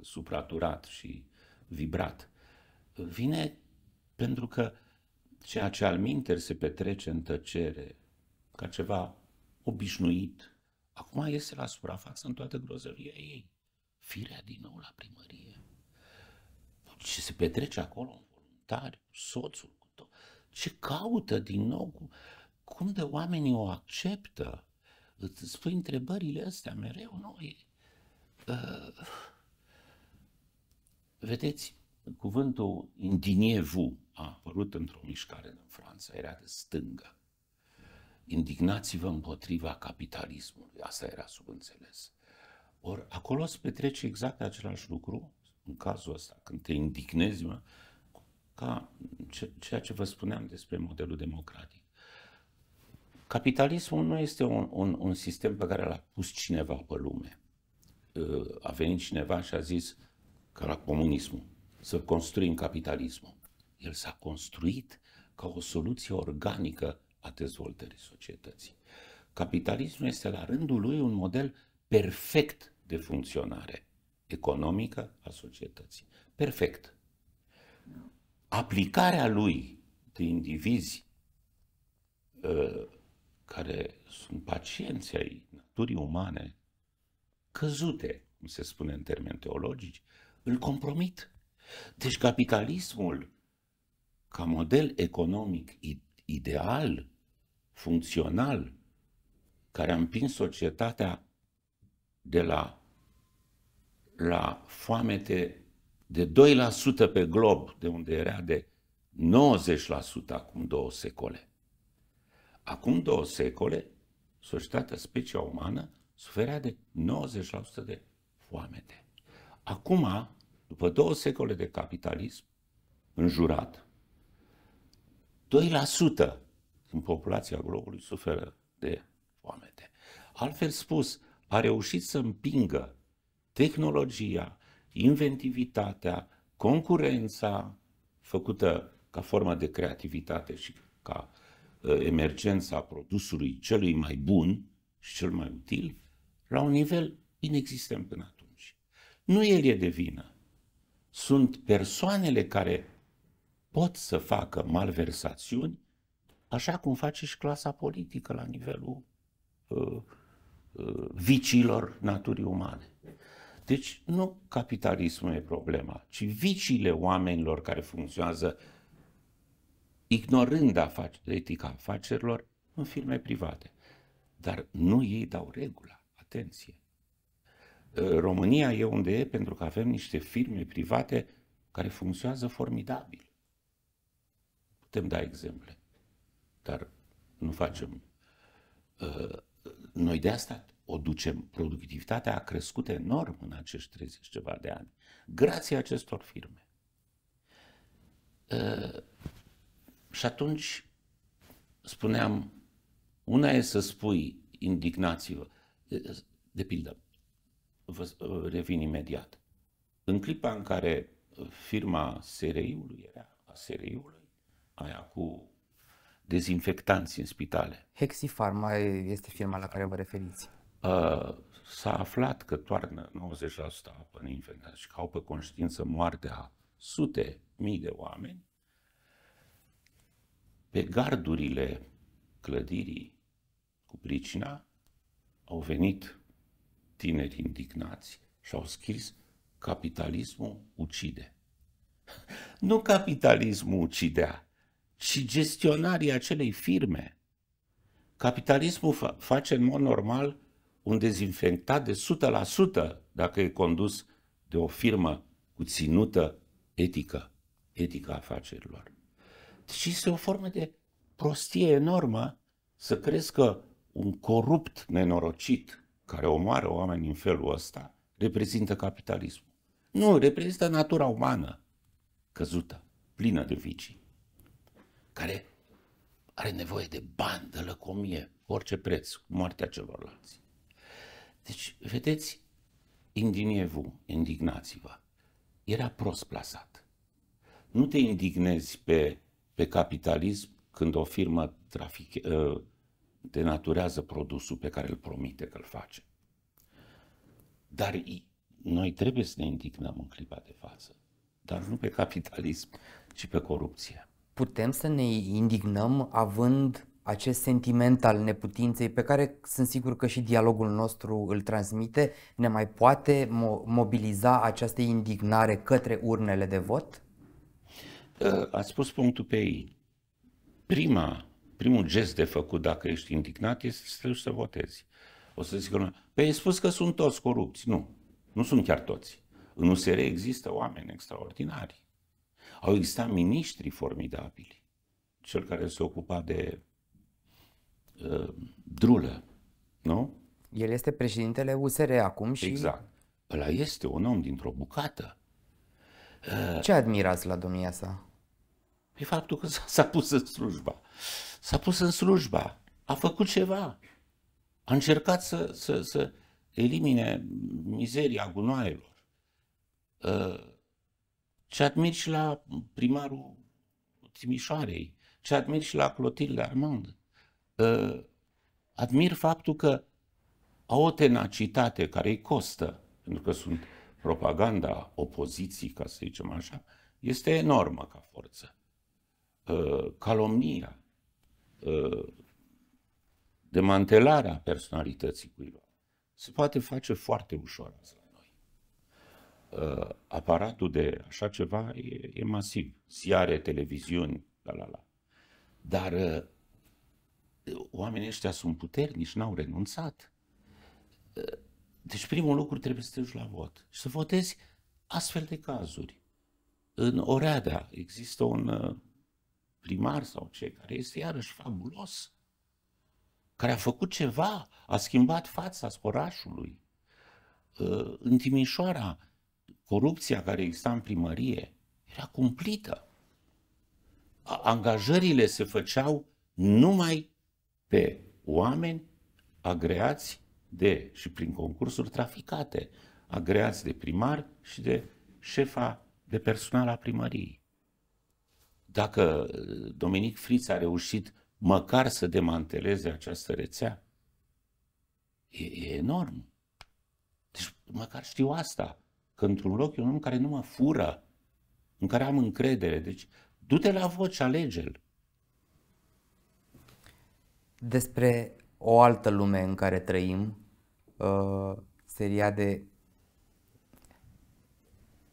supraturat și vibrat, vine pentru că ceea ce alminteri se petrece în tăcere, ca ceva obișnuit, acum iese la suprafață în toată grozăria ei. Firea din nou la primărie. Ce se petrece acolo în voluntari, soțul, cu tot. Ce caută din nou? Cum de oamenii o acceptă? Îți spui întrebările astea mereu, nu? Vedeți, cuvântul indignez-vous a apărut într-o mișcare în Franța, era de stângă. Indignați-vă împotriva capitalismului, asta era subînțeles. Or, acolo se petrece exact același lucru, în cazul ăsta, când te indignezi, mă, ca ceea ce vă spuneam despre modelul democratic. Capitalismul nu este un sistem pe care l-a pus cineva pe lume. A venit cineva și a zis că la comunismul, să construim capitalismul. El s-a construit ca o soluție organică a dezvoltării societății. Capitalismul este la rândul lui un model perfect de funcționare economică a societății. Perfect. Aplicarea lui de indivizi care sunt pacienți ai naturii umane, căzute, cum se spune în termeni teologici, îl compromit. Deci capitalismul, ca model economic ideal, funcțional, care a împins societatea de la foamete de 2% pe glob, de unde era de 90% acum 2 secole. Acum 2 secole, societatea, specia umană, suferea de 90% de foamete. Acum, după 2 secole de capitalism înjurat, 2% din populația globului suferă de foamete. Altfel spus, a reușit să împingă tehnologia, inventivitatea, concurența făcută ca formă de creativitate și ca emergența produsului celui mai bun și cel mai util, la un nivel inexistent până atunci. Nu el e de vină. Sunt persoanele care pot să facă malversațiuni, așa cum face și clasa politică la nivelul viciilor naturii umane. Deci nu capitalismul e problema, ci viciile oamenilor care funcționează ignorând etica afacerilor în firme private. Dar nu ei dau regula, atenție. România e unde e pentru că avem niște firme private care funcționează formidabil. Putem da exemple, dar nu facem. Noi de asta o ducem. Productivitatea a crescut enorm în acești 30 ceva de ani, grație acestor firme. Și atunci, spuneam, una e să spui indignați-vă, de pildă, vă revin imediat. În clipa în care firma SRI-ului era a SRI-ului, aia cu dezinfectanți în spitale. Hexifarma este firma la care vă referiți. S-a aflat că toarnă 90% apă în infectat și că au pe conștiință moartea sute mii de oameni. Pe gardurile clădirii cu pricina au venit tineri indignați și au scris: capitalismul ucide. Nu capitalismul ucidea, ci gestionarii acelei firme. Capitalismul face în mod normal un dezinfectat de 100% dacă e condus de o firmă cu ținută etică, etica afacerilor. Deci este o formă de prostie enormă să crezi că un corupt nenorocit care omoară oameni în felul ăsta reprezintă capitalismul. Nu, reprezintă natura umană căzută, plină de vicii, care are nevoie de bani, de lăcomie, orice preț, moartea celorlalți. Deci, vedeți, indignați-vă. Era prost plasat. Nu te indignezi pe capitalism când o firmă denaturează produsul pe care îl promite că îl face. Dar noi trebuie să ne indignăm în clipa de față, dar nu pe capitalism, ci pe corupție. Putem să ne indignăm având acest sentiment al neputinței pe care sunt sigur că și dialogul nostru îl transmite? Ne mai poate mobiliza această indignare către urnele de vot? Ați spus punctul pe ei. Primul gest de făcut dacă ești indignat este să te duci să votezi. O să zic că ai spus că sunt toți corupți. Nu, nu sunt chiar toți. În USR există oameni extraordinari. Au existat miniștri formidabili. Cel care se ocupa de Drulă, nu? El este președintele USR acum și... Exact. Ăla este un om dintr-o bucată. Ce admirați la domnia sa? E faptul că s-a pus în slujba. S-a pus în slujba. A făcut ceva. A încercat să elimine mizeria gunoaielor. Ce admir și la primarul Timișoarei. Ce admir și la Clotilde Armand. Admir faptul că au o tenacitate care îi costă, pentru că sunt propaganda opoziției, ca să zicem așa, este enormă ca forță. Calomnia, demantelarea personalității cuiva se poate face foarte ușor azi la noi. Aparatul de așa ceva e masiv. Ziare, televiziuni, Dar oamenii ăștia sunt puternici, n-au renunțat. Deci primul lucru trebuie să te duci la vot și să votezi astfel de cazuri. În Oradea există un primar sau ce, care este iarăși fabulos, care a făcut ceva, a schimbat fața orașului. În Timișoara, corupția care exista în primărie era cumplită. Angajările se făceau numai pe oameni agreați de, și prin concursuri traficate, agreați de primar și de șefa de personal a primăriei. Dacă Dominic Friț a reușit măcar să demanteleze această rețea, e enorm. Deci măcar știu asta, că într-un loc e un om care nu mă fură, în care am încredere. Deci du-te la vot și alege-l. Despre o altă lume în care trăim, seria de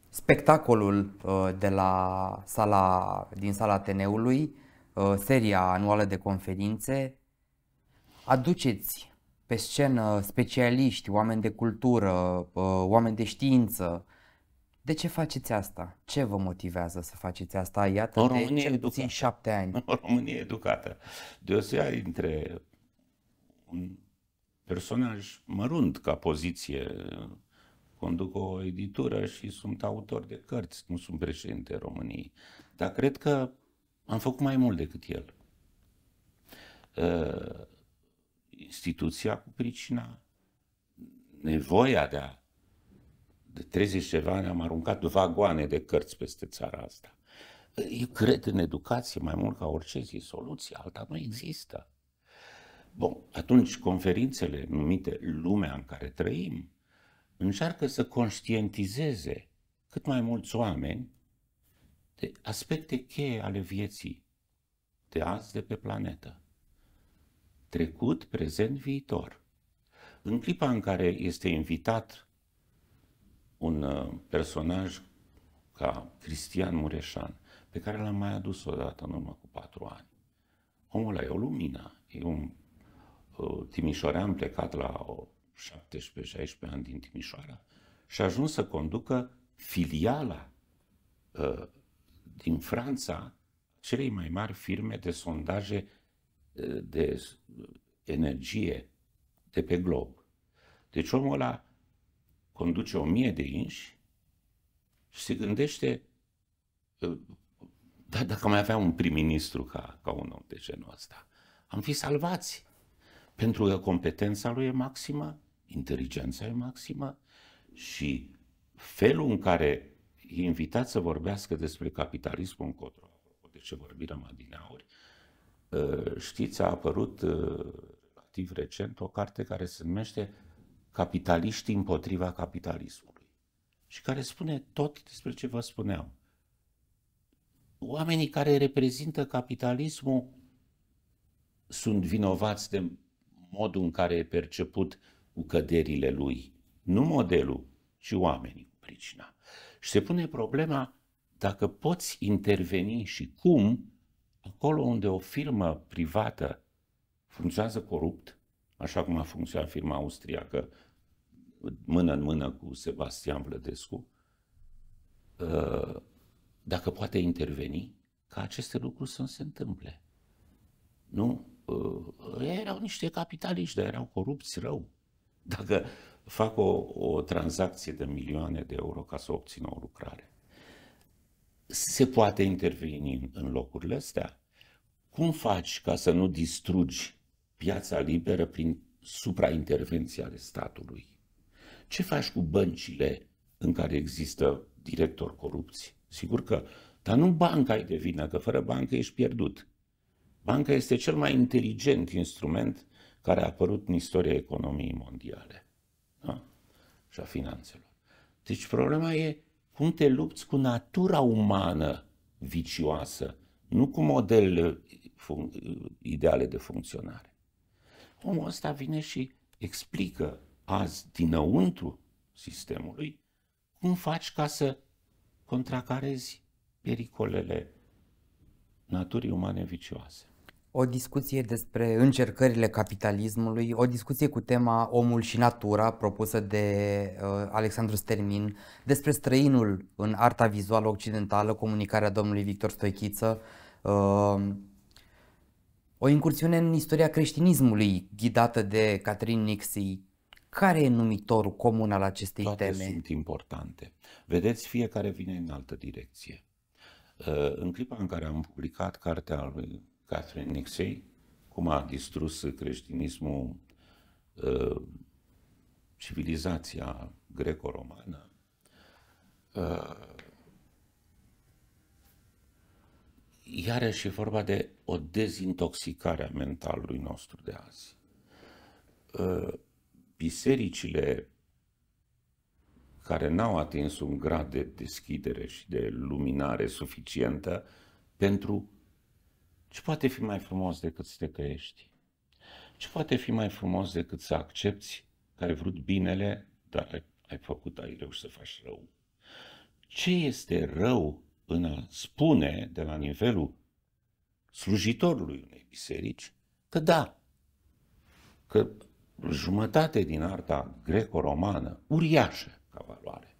spectacolul de la din sala Ateneului, seria anuală de conferințe. Aduceți pe scenă specialiști, oameni de cultură, oameni de știință. De ce faceți asta? Ce vă motivează să faceți asta? Iată, o România de cel puțin 7 ani. O România educată. Deosebire dintre un personaj mărunt ca poziție, conduc o editură și sunt autor de cărți, nu sunt președinte României. Dar cred că am făcut mai mult decât el. Instituția cu pricina, nevoia de a... De 30 ceva ani am aruncat vagoane de cărți peste țara asta. Eu cred în educație mai mult ca orice zi soluție, alta nu există. Bun, atunci conferințele numite Lumea în care trăim încearcă să conștientizeze cât mai mulți oameni de aspecte cheie ale vieții de azi de pe planetă. Trecut, prezent, viitor. În clipa în care este invitat un personaj ca Cristian Mureșan, pe care l-am mai adus odată în urmă cu 4 ani. Omul ăla e o lumină, e un timișorean plecat la 17-16 ani din Timișoara și a ajuns să conducă filiala din Franța celei mai mari firme de sondaje de energie de pe glob. Deci omul ăla conduce 1000 de inși și se gândește, da, dacă mai avea un prim-ministru ca un om de genul ăsta, am fi salvați. Pentru că competența lui e maximă, inteligența e maximă și felul în care e invitat să vorbească despre capitalismul încotro, de ce vorbim adineauri, știți, a apărut relativ recent o carte care se numește Capitaliștii împotriva capitalismului și care spune tot despre ce vă spuneam. Oamenii care reprezintă capitalismul sunt vinovați de modul în care e perceput cu căderile lui. Nu modelul, ci oamenii cu pricina. Și se pune problema dacă poți interveni și cum acolo unde o firmă privată funcționează corupt, așa cum a funcționat firma austriacă mână în mână cu Sebastian Vlădescu, dacă poate interveni, ca aceste lucruri să nu se întâmple. Nu? Erau niște capitaliști, dar erau corupți rău. Dacă fac o tranzacție de milioane de euro ca să obțină o lucrare. Se poate interveni în locurile astea? Cum faci ca să nu distrugi piața liberă prin supraintervenția ale statului? Ce faci cu băncile în care există directori corupți? Sigur că, dar nu banca e de vină, că fără bancă ești pierdut. Banca este cel mai inteligent instrument care a apărut în istoria economiei mondiale, da? Și a finanțelor. Deci problema e cum te lupți cu natura umană vicioasă, nu cu modelele ideale de funcționare. Omul ăsta vine și explică azi dinăuntru sistemului cum faci ca să contracarezi pericolele naturii umane vicioase. O discuție despre încercările capitalismului, o discuție cu tema Omul și natura, propusă de Alexandru Stermin, despre străinul în arta vizuală occidentală, comunicarea domnului Victor Stoichiță, o incursiune în istoria creștinismului ghidată de Catherine Nixey. Care e numitorul comun al acestei teme? Toate sunt importante. Vedeți, fiecare vine în altă direcție. În clipa în care am publicat cartea lui Catherine Nixey, cum a distrus creștinismul civilizația greco-romană, iarăși e vorba de o dezintoxicare a mentalului nostru de azi. Bisericile care n-au atins un grad de deschidere și de luminare suficientă pentru ce poate fi mai frumos decât să te căiești? Ce poate fi mai frumos decât să accepti că ai vrut binele, dar ai reușit să faci rău? Ce este rău în a spune de la nivelul slujitorului unei biserici că da, că jumătate din arta greco-romană, uriașă ca valoare,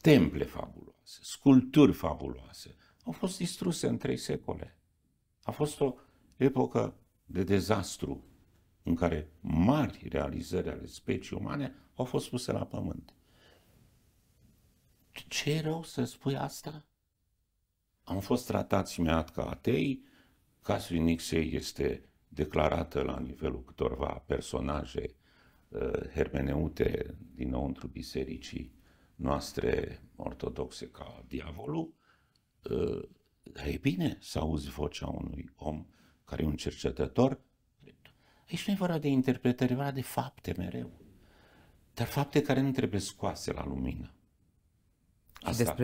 temple fabuloase, sculpturi fabuloase, au fost distruse în 3 secole. A fost o epocă de dezastru în care mari realizări ale specii umane au fost puse la pământ. Ce e rău să spui asta? Am fost tratați imediat ca atei, cazul Nixey este declarată la nivelul câtorva personaje hermeneute dinăuntru bisericii noastre ortodoxe ca diavolul, Dar e bine să auzi vocea unui om care e un cercetător. Aici nu e vorba de interpretări, e vorba de fapte mereu. Dar fapte care nu trebuie scoase la lumină. Asta.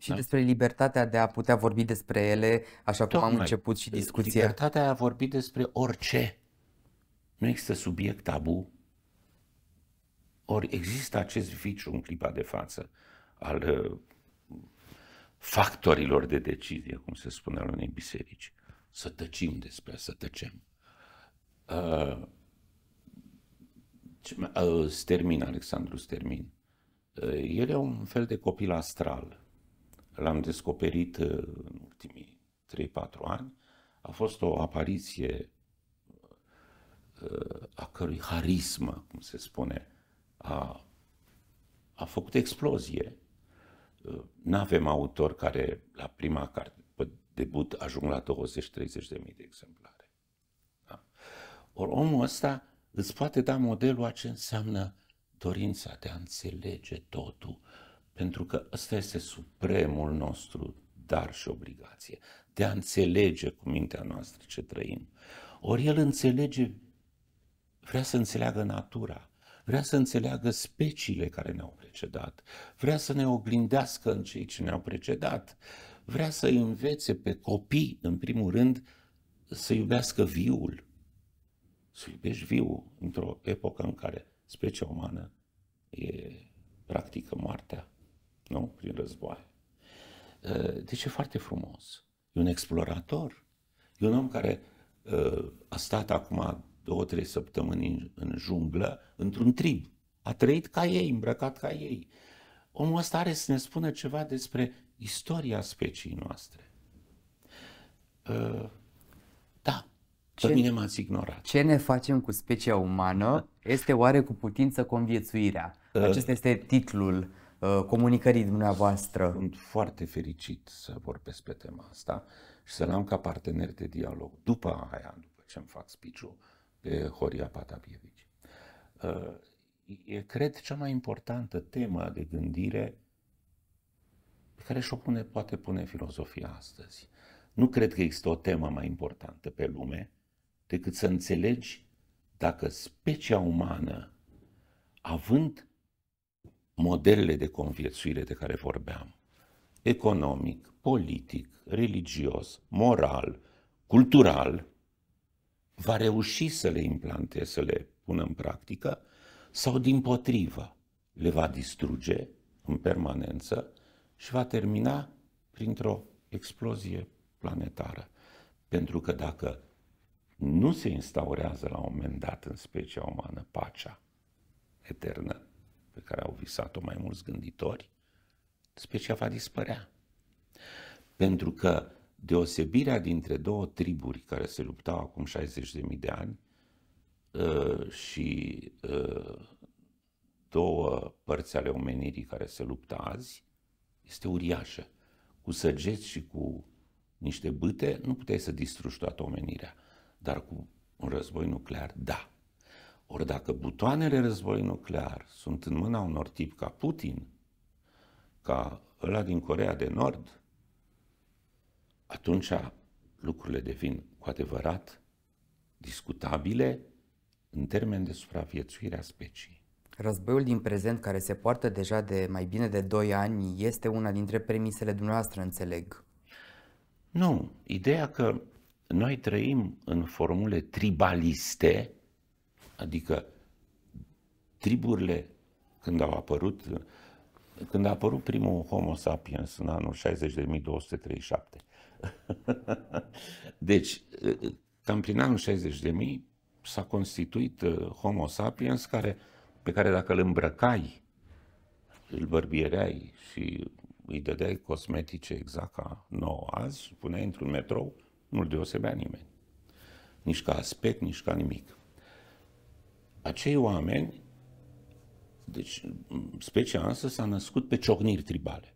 Și despre libertatea de a putea vorbi despre ele, așa cum am început și discuția. Libertatea de a vorbi despre orice. Nu există subiect tabu. Ori există acest viciu în clipa de față al factorilor de decizie, cum se spune la unei biserici. Să tăcim despre, să tăcem. Stermin, Alexandru Stermin. El e un fel de copil astral. L-am descoperit în ultimii 3-4 ani. A fost o apariție a cărui harismă, cum se spune, a făcut explozie. N-avem autori care la prima carte debut ajung la 20-30 de mii de exemplare. Da. Or, omul ăsta îți poate da modelul a ce înseamnă dorința de a înțelege totul, pentru că ăsta este supremul nostru dar și obligație, de a înțelege cu mintea noastră ce trăim. Ori el înțelege, vrea să înțeleagă natura, vrea să înțeleagă speciile care ne-au precedat, vrea să ne oglindească în cei ce ne-au precedat, vrea să învețe pe copii, în primul rând, să iubească viul. Să iubești viul într-o epocă în care specia umană e practică moartea, nu? Prin războaie. Deci e foarte frumos. E un explorator. E un om care a stat acum 2-3 săptămâni în junglă, într-un trib. A trăit ca ei, îmbrăcat ca ei. Omul ăsta are să ne spună ceva despre istoria speciei noastre. Da, pe mine m-ați ignorat. Ce ne facem cu specia umană este oare cu putință conviețuirea? Acesta este titlul comunicării dumneavoastră. Sunt foarte fericit să vorbesc pe tema asta și să-l am ca partener de dialog după aia, după ce îmi fac speech-ul, pe Horia Patapievici. Cred cea mai importantă temă de gândire pe care și-o poate pune filozofia astăzi. Nu cred că există o temă mai importantă pe lume decât să înțelegi dacă specia umană, având modelele de conviețuire de care vorbeam, economic, politic, religios, moral, cultural, va reuși să le implanteze, să le pună în practică, sau dimpotrivă le va distruge în permanență și va termina printr-o explozie planetară. Pentru că dacă nu se instaurează la un moment dat în specia umană pacea eternă, pe care au visat-o mai mulți gânditori, specia va dispărea. Pentru că deosebirea dintre două triburi care se luptau acum 60.000 de ani și două părți ale omenirii care se luptă azi este uriașă. Cu săgeți și cu niște bâte nu puteai să distrugi toată omenirea, dar cu un război nuclear, da. Ori dacă butoanele războiului nuclear sunt în mâna unor tipi ca Putin, ca ăla din Coreea de Nord, atunci lucrurile devin cu adevărat discutabile în termen de supraviețuire a speciei. Războiul din prezent, care se poartă deja de mai bine de 2 ani, este una dintre premisele dumneavoastră, înțeleg. Nu. Ideea că noi trăim în formule tribaliste, adică triburile, când a apărut primul Homo sapiens în anul 60.237, deci cam prin anul 60.000 s-a constituit Homo sapiens pe care dacă îl îmbrăcai, îl bărbiereai și îi dădeai cosmetice exact ca nouă azi și puneai într-un metrou, nu-l deosebea nimeni. Nici ca aspect, nici ca nimic. Acei oameni, deci specia însă s-a născut pe ciocniri tribale.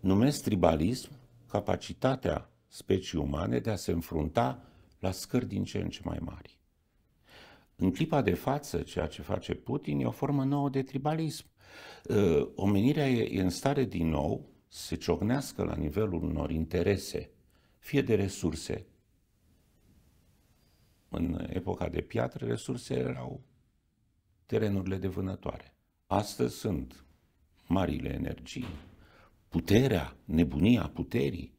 Numesc tribalism capacitatea specii umane de a se înfrunta la scări din ce în ce mai mari. În clipa de față, ceea ce face Putin e o formă nouă de tribalism. Omenirea e în stare din nou se ciocnească la nivelul unor interese, fie de resurse. În epoca de piatră, resursele erau terenurile de vânătoare. Astăzi sunt marile energii, puterea, nebunia puterii.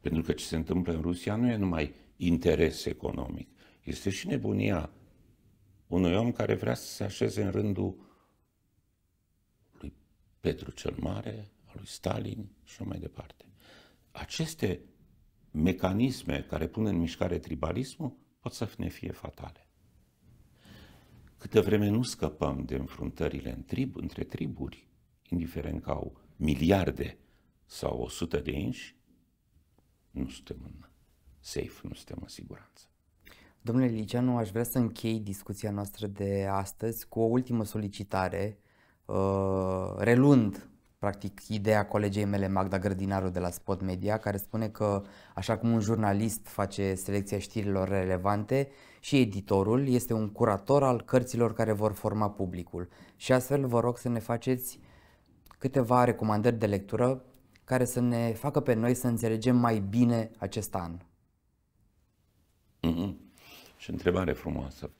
Pentru că ce se întâmplă în Rusia nu e numai interes economic, este și nebunia unui om care vrea să se așeze în rândul lui Petru cel Mare, lui Stalin și mai departe. Aceste mecanisme care pun în mișcare tribalismul pot să ne fie fatale. Câtă vreme nu scăpăm de înfruntările între triburi, indiferent că au miliarde sau 100 de inși, nu suntem în safe, nu suntem în siguranță. Domnule Liiceanu, aș vrea să închei discuția noastră de astăzi cu o ultimă solicitare, relund practic ideea colegei mele Magda Grădinaru de la Spot Media, care spune că așa cum un jurnalist face selecția știrilor relevante, și editorul este un curator al cărților care vor forma publicul. Și astfel vă rog să ne faceți câteva recomandări de lectură care să ne facă pe noi să înțelegem mai bine acest an. Și întrebare frumoasă.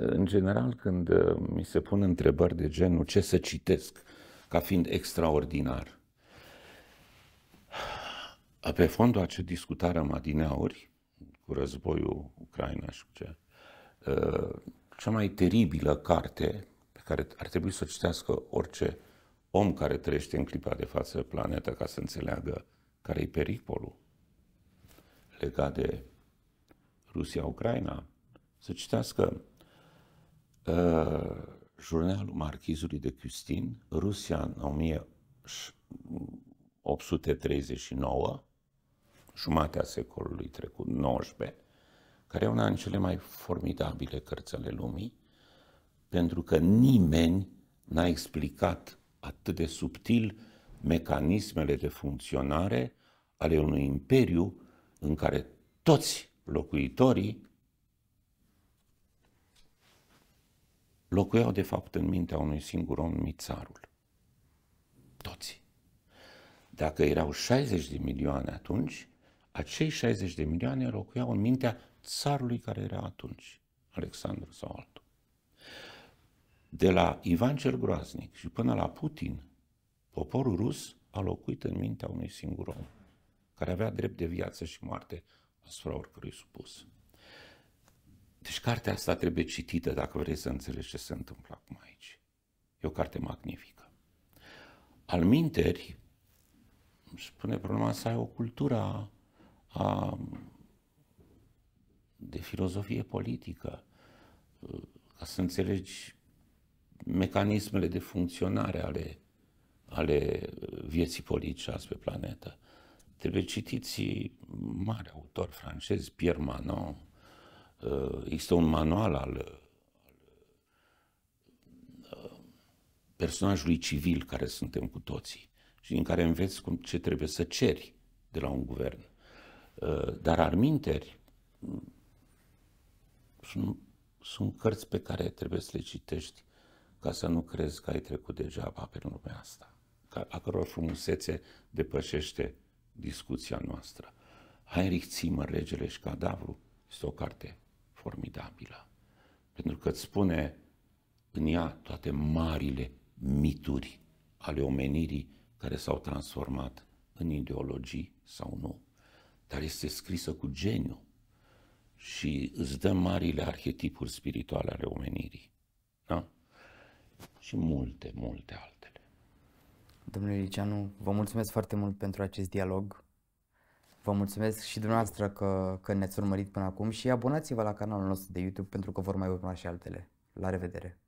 În general, când mi se pun întrebări de genul ce să citesc ca fiind extraordinar, pe fondul acest discutarăm adineauri cu războiul Ucraina și cu ce, cea mai teribilă carte pe care ar trebui să o citească orice om care trăiește în clipa de față pe planetă ca să înțeleagă care e pericolul legat de Rusia-Ucraina, să citească Jurnalul Marchizului de Custin, Rusia în 1839, jumatea secolului trecut, 19, care e una din cele mai formidabile cărți ale lumii, pentru că nimeni n-a explicat atât de subtil mecanismele de funcționare ale unui imperiu în care toți locuitorii locuiau de fapt în mintea unui singur om, numit țarul. Toți. Dacă erau 60 de milioane atunci, acei 60 de milioane locuiau în mintea țarului care era atunci, Alexandru sau altul. De la Ivan cel Groaznic și până la Putin, poporul rus a locuit în mintea unui singur om, care avea drept de viață și moarte asupra oricărui supus. Deci cartea asta trebuie citită dacă vrei să înțelegi ce se întâmplă acum aici. E o carte magnifică. Alminteri își pune problema să ai o cultură de filozofie politică, ca să înțelegi mecanismele de funcționare ale vieții politice azi pe planetă. Trebuie citiți mari autori francezi, Pierre Manon. Există un manual al personajului civil, care suntem cu toții, și din care înveți ce trebuie să ceri de la un guvern. Dar alminteri sunt cărți pe care trebuie să le citești ca să nu crezi că ai trecut degeaba pe lumea asta, a căror frumusețe depășește discuția noastră. Heinrich Zimmer, Regele și Cadavru, este o carte formidabilă, pentru că îți spune în ea toate marile mituri ale omenirii care s-au transformat în ideologii sau nu, dar este scrisă cu geniu și îți dă marile arhetipuri spirituale ale omenirii, da? Și multe, multe altele. Domnule Liiceanu, vă mulțumesc foarte mult pentru acest dialog. Vă mulțumesc și dumneavoastră că ne-ați urmărit până acum și abonați-vă la canalul nostru de YouTube pentru că vor mai urma și altele. La revedere!